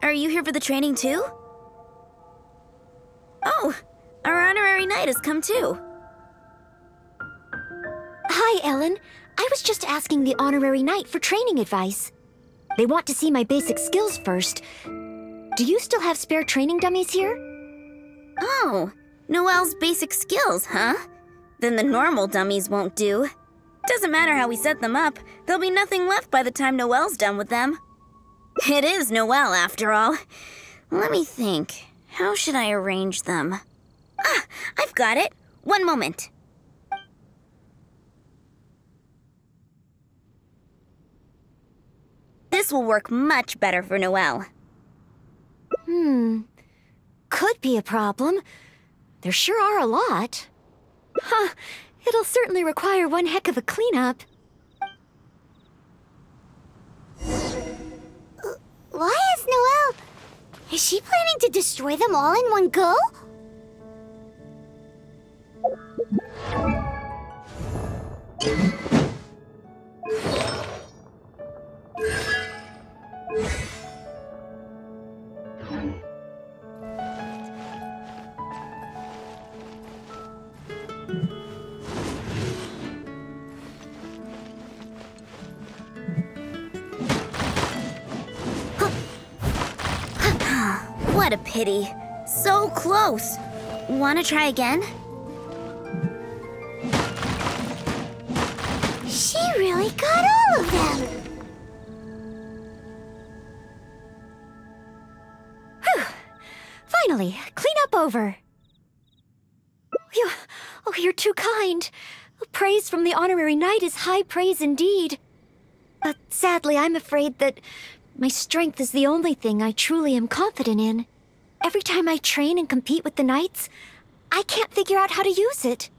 Are you here for the training too? Oh, our honorary knight has come too. Hi, Ellen. I was just asking the honorary knight for training advice. They want to see my basic skills first. Do you still have spare training dummies here? Oh, Noelle's basic skills, huh? Then the normal dummies won't do. Doesn't matter how we set them up, there'll be nothing left by the time Noelle's done with them. It is Noelle, after all. Let me think. How should I arrange them? Ah, I've got it. One moment. This will work much better for Noelle. Hmm. Could be a problem. There sure are a lot. Huh. It'll certainly require one heck of a cleanup. Why is Noelle... Is she planning to destroy them all in one go? What a pity. So close. Want to try again? She really got all of them. Whew. Finally, clean up over. You, oh, you're too kind. Praise from the honorary knight is high praise indeed. But sadly, I'm afraid that my strength is the only thing I truly am confident in. Every time I train and compete with the knights, I can't figure out how to use it.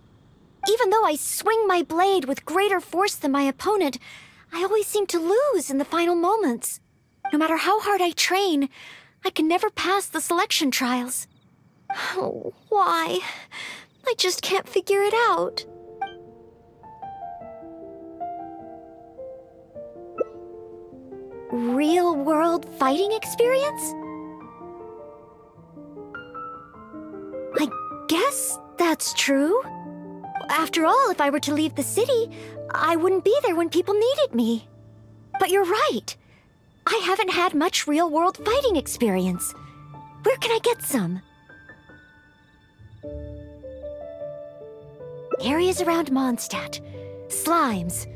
Even though I swing my blade with greater force than my opponent, I always seem to lose in the final moments. No matter how hard I train, I can never pass the selection trials. Oh, why? I just can't figure it out. Real-world fighting experience? I guess that's true. After all, if I were to leave the city, I wouldn't be there when people needed me. But you're right. I haven't had much real-world fighting experience. Where can I get some? Areas around Mondstadt. Slimes.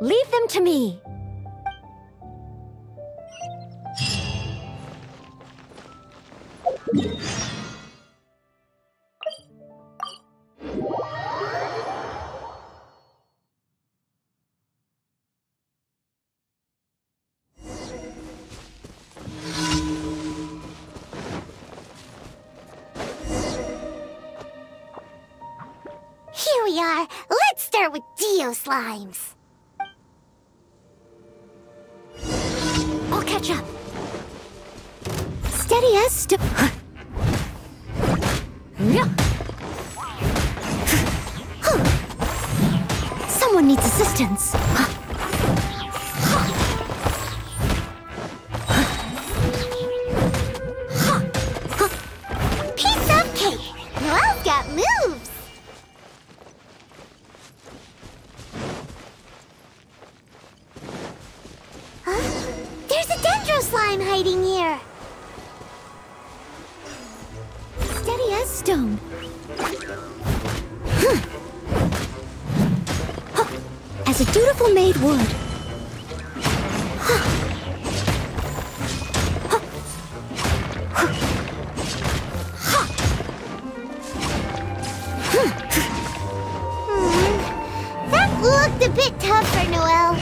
Leave them to me. Here we are. Let's start with Dio slimes. I'll catch up. Steady as st- Someone needs assistance. Piece of cake. Noelle's got moves. Huh? There's a dendro slime hiding here. Steady as stone. As a dutiful maid would. bit tough for Noelle.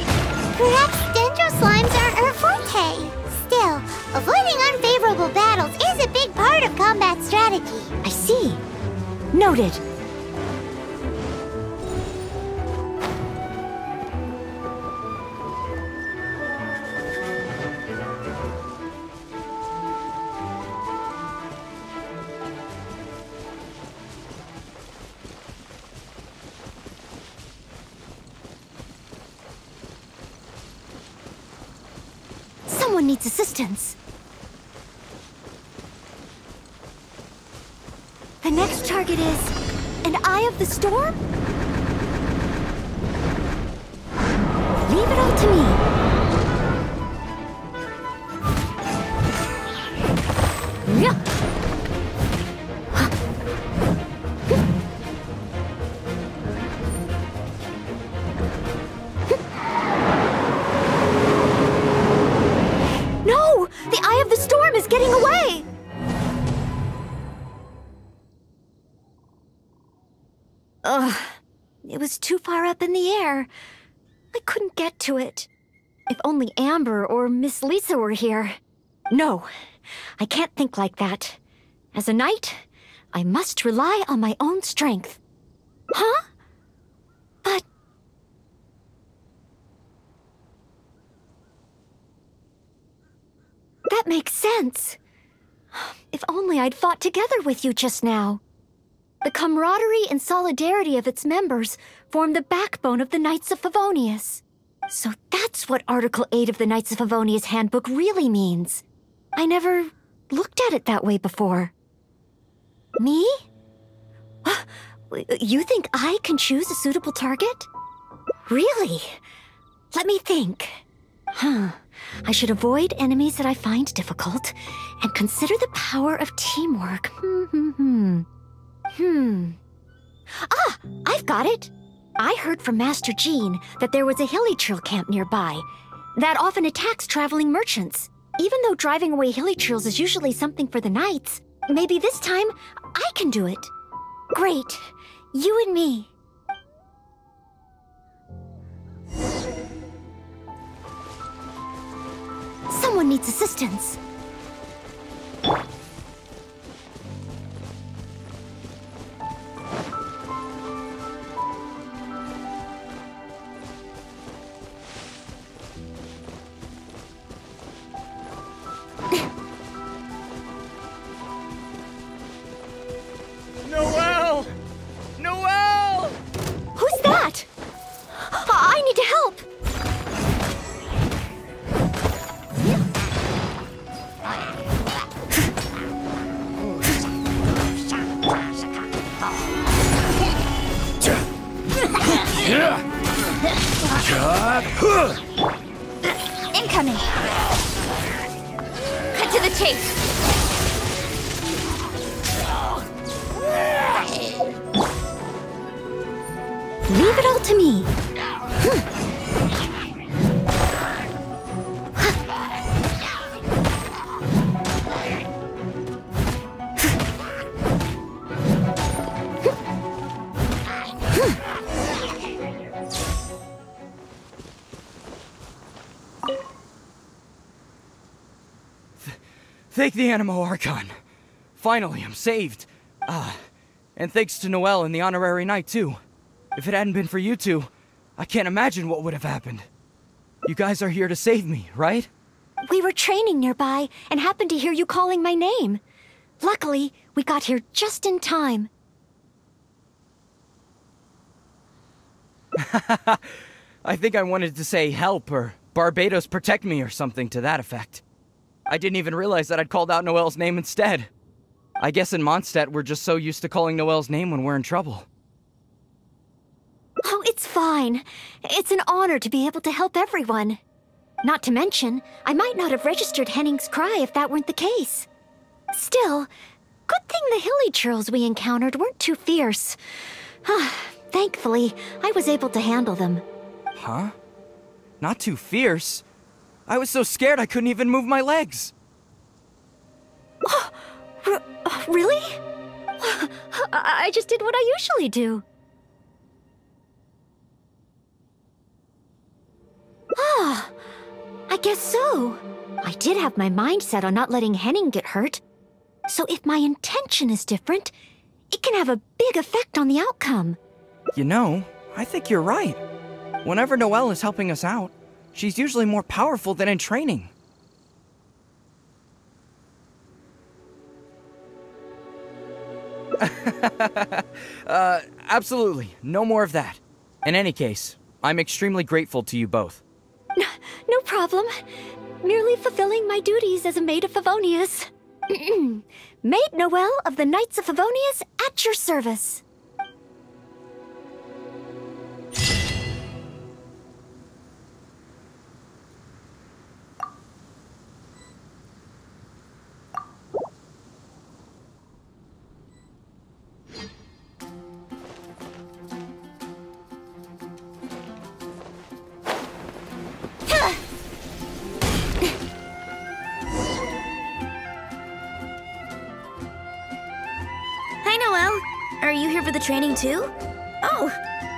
Perhaps dendro slimes aren't her forte. Still, avoiding unfavorable battles is a big part of combat strategy. I see. Noted. Needs assistance. The next target is an Eye of the Storm? Leave it all to me. Too far up in the air. I couldn't get to it. If only Amber or Miss Lisa were here. No, I can't think like that. As a knight, I must rely on my own strength. Huh? But... that makes sense. If only I'd fought together with you just now. The camaraderie and solidarity of its members form the backbone of the Knights of Favonius. So that's what Article eight of the Knights of Favonius handbook really means. I never looked at it that way before. Me? You think I can choose a suitable target? Really? Let me think. Huh. I should avoid enemies that I find difficult and consider the power of teamwork. Hmm, hmm, hmm. Hmm. Ah, I've got it. I heard from Master Jean that there was a hilly churl camp nearby that often attacks traveling merchants. Even though driving away hilly churls is usually something for the knights, maybe this time I can do it. Great. You and me. Someone needs assistance. Take the Animo Archon. Finally, I'm saved. Ah, and thanks to Noelle and the Honorary Knight, too. If it hadn't been for you two, I can't imagine what would have happened. You guys are here to save me, right? We were training nearby and happened to hear you calling my name. Luckily, we got here just in time. I think I wanted to say help or Barbados protect me or something to that effect. I didn't even realize that I'd called out Noelle's name instead. I guess in Mondstadt, we're just so used to calling Noelle's name when we're in trouble. Oh, it's fine. It's an honor to be able to help everyone. Not to mention, I might not have registered Henning's cry if that weren't the case. Still, good thing the hilly churls we encountered weren't too fierce. Thankfully, I was able to handle them. Huh? Not too fierce? I was so scared I couldn't even move my legs. Oh, r- really? I just did what I usually do. guess so. I did have my mind set on not letting Henning get hurt. So if my intention is different, it can have a big effect on the outcome. You know, I think you're right. Whenever Noelle is helping us out, she's usually more powerful than in training. uh, absolutely. No more of that. In any case, I'm extremely grateful to you both. No, no problem. Merely fulfilling my duties as a maid of Favonius. Maid Noelle of the Knights of Favonius at your service. Training too? Oh,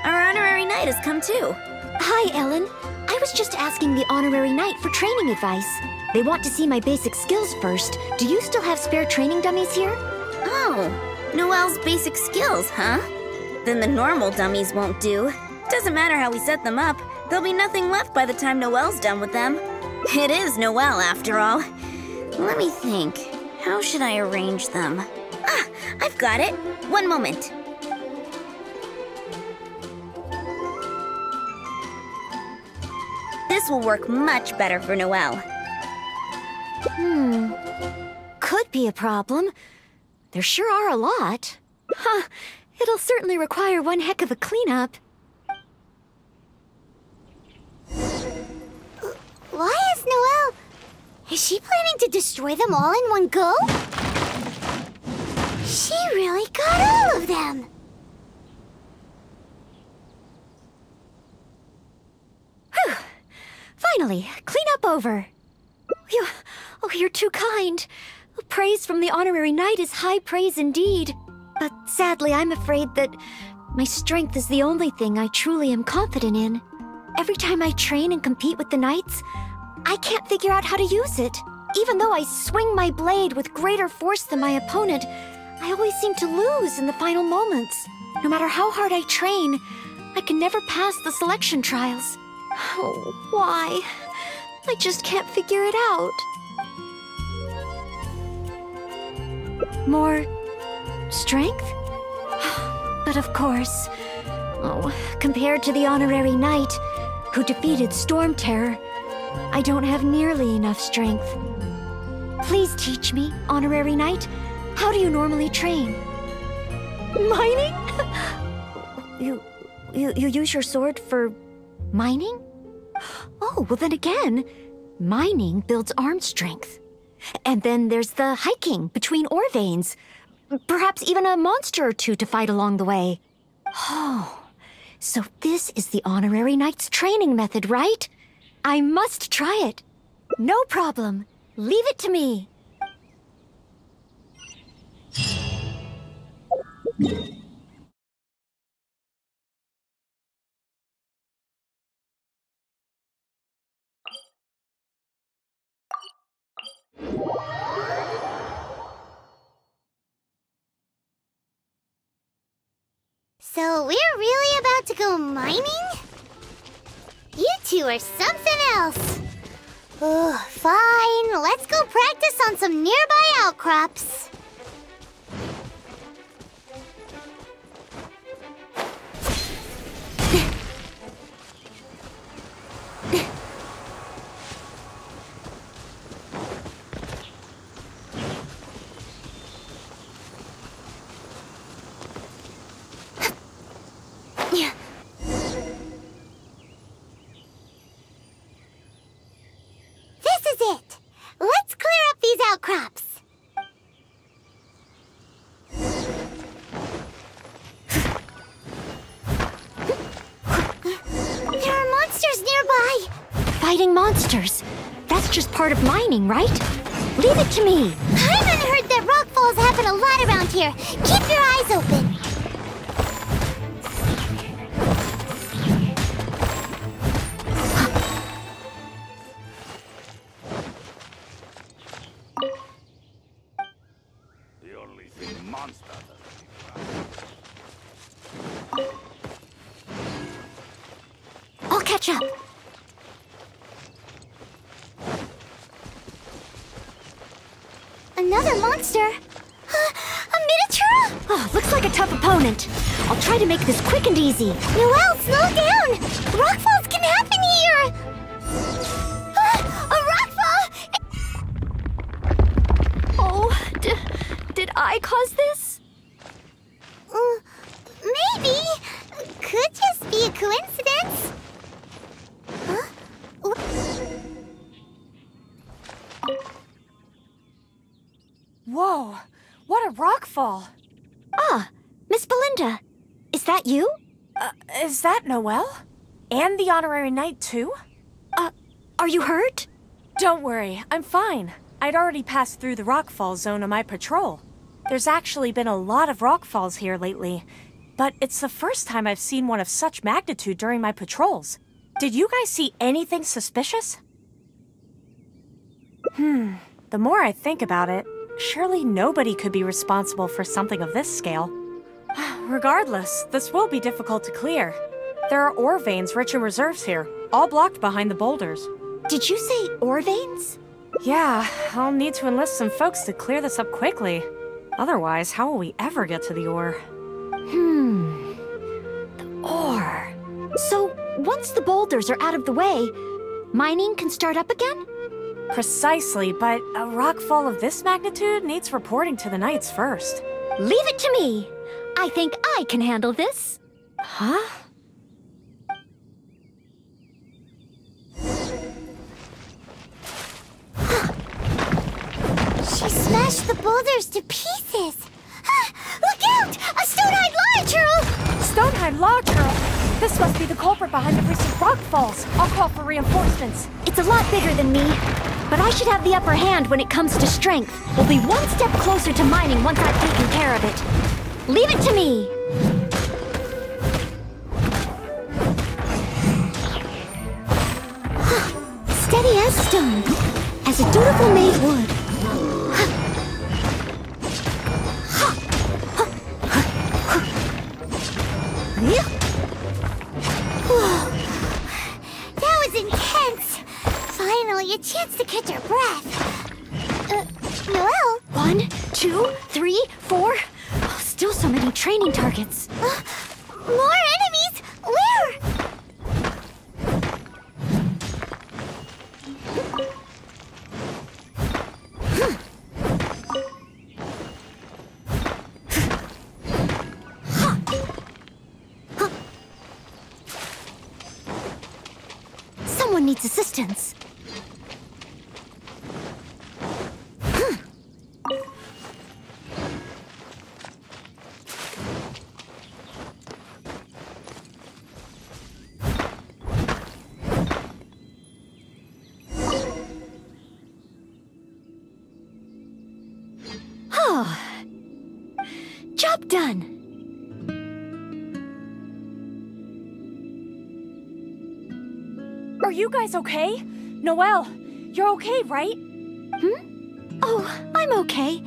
our honorary knight has come too. Hi, Ellen. I was just asking the honorary knight for training advice. They want to see my basic skills first. Do you still have spare training dummies here? Oh, Noelle's basic skills, huh? Then the normal dummies won't do. Doesn't matter how we set them up. There'll be nothing left by the time Noelle's done with them. It is Noelle, after all. Let me think. How should I arrange them? Ah, I've got it. One moment. This will work much better for Noelle. Hmm. Could be a problem. There sure are a lot. Huh. It'll certainly require one heck of a cleanup. Why is Noelle... Is she planning to destroy them all in one go? She really got all of them! Whew! Finally, clean up over. You, oh, you're too kind. Praise from the honorary knight is high praise indeed. But sadly, I'm afraid that my strength is the only thing I truly am confident in. Every time I train and compete with the knights, I can't figure out how to use it. Even though I swing my blade with greater force than my opponent, I always seem to lose in the final moments. No matter how hard I train, I can never pass the selection trials. Oh, why? I just can't figure it out. More strength? But of course, oh, compared to the honorary knight who defeated Stormterror, I don't have nearly enough strength. Please teach me, honorary knight, how do you normally train? Mining? you, you, you use your sword for mining? Oh, well then again, mining builds arm strength. And then there's the hiking between ore veins. Perhaps even a monster or two to fight along the way. Oh, so this is the honorary knight's training method, right? I must try it. No problem. Leave it to me. So we're really about to go mining? You two are something else. Ugh, fine. Let's go practice on some nearby outcrops. Monsters. That's just part of mining, right? Leave it to me. I've heard that rockfalls happen a lot around here. Keep your eyes open. catch up. Another monster? Uh, a minotaur? Oh, looks like a tough opponent. I'll try to make this quick and easy. Noelle, slow down! Rockfalls can happen here! Uh, a rockfall! Oh, did I cause this? Uh, maybe. Could just be a coincidence. Huh? Whoa, what a rockfall. Ah, Miss Belinda, is that you? Uh, is that Noelle? And the honorary knight, too? Uh, are you hurt? Don't worry, I'm fine. I'd already passed through the rockfall zone on my patrol. There's actually been a lot of rockfalls here lately, but it's the first time I've seen one of such magnitude during my patrols. Did you guys see anything suspicious? Hmm, the more I think about it, surely nobody could be responsible for something of this scale. Regardless, this will be difficult to clear. There are ore veins rich in reserves here, all blocked behind the boulders. Did you say ore veins? Yeah, I'll need to enlist some folks to clear this up quickly. Otherwise, how will we ever get to the ore? Hmm, the ore. So, once the boulders are out of the way, mining can start up again? Precisely, but a rockfall of this magnitude needs reporting to the Knights first. Leave it to me! I think I can handle this. Huh? She smashed the boulders to pieces! Look out! A Stonehide Lagger turtle! Stonehide Lagger turtle? This must be the culprit behind the recent rockfalls. I'll call for reinforcements. It's a lot bigger than me, but I should have the upper hand when it comes to strength. We'll be one step closer to mining once I've taken care of it. Leave it to me! Steady as stone, as a dutiful maid would. That was intense! Finally, a chance to catch our breath. Uh, Noelle? One, two, three, four. Oh, still so many training targets. Uh, more enemies? Where? Needs assistance. Hmm. Oh. Job done. Are you guys okay? Noelle, you're okay, right? Hmm? Oh, I'm okay.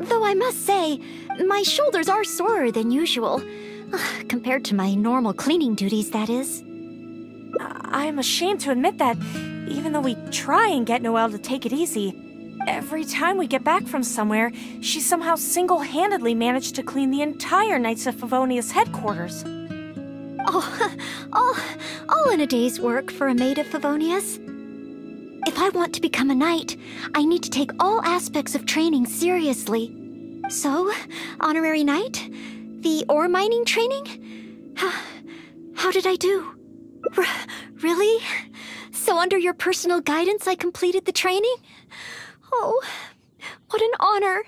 Though I must say, my shoulders are sorer than usual. Ugh, compared to my normal cleaning duties, that is. I'm ashamed to admit that, even though we try and get Noelle to take it easy, every time we get back from somewhere, she somehow single-handedly managed to clean the entire Knights of Favonius headquarters. Oh, all, all in a day's work for a maid of Favonius. If I want to become a knight, I need to take all aspects of training seriously. So, honorary knight, the ore mining training? How, how did I do? R- really? So under your personal guidance, I completed the training? Oh, what an honor.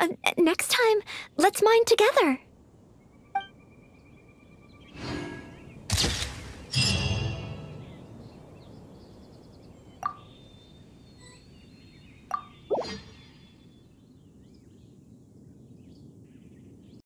Uh, next time, let's mine together.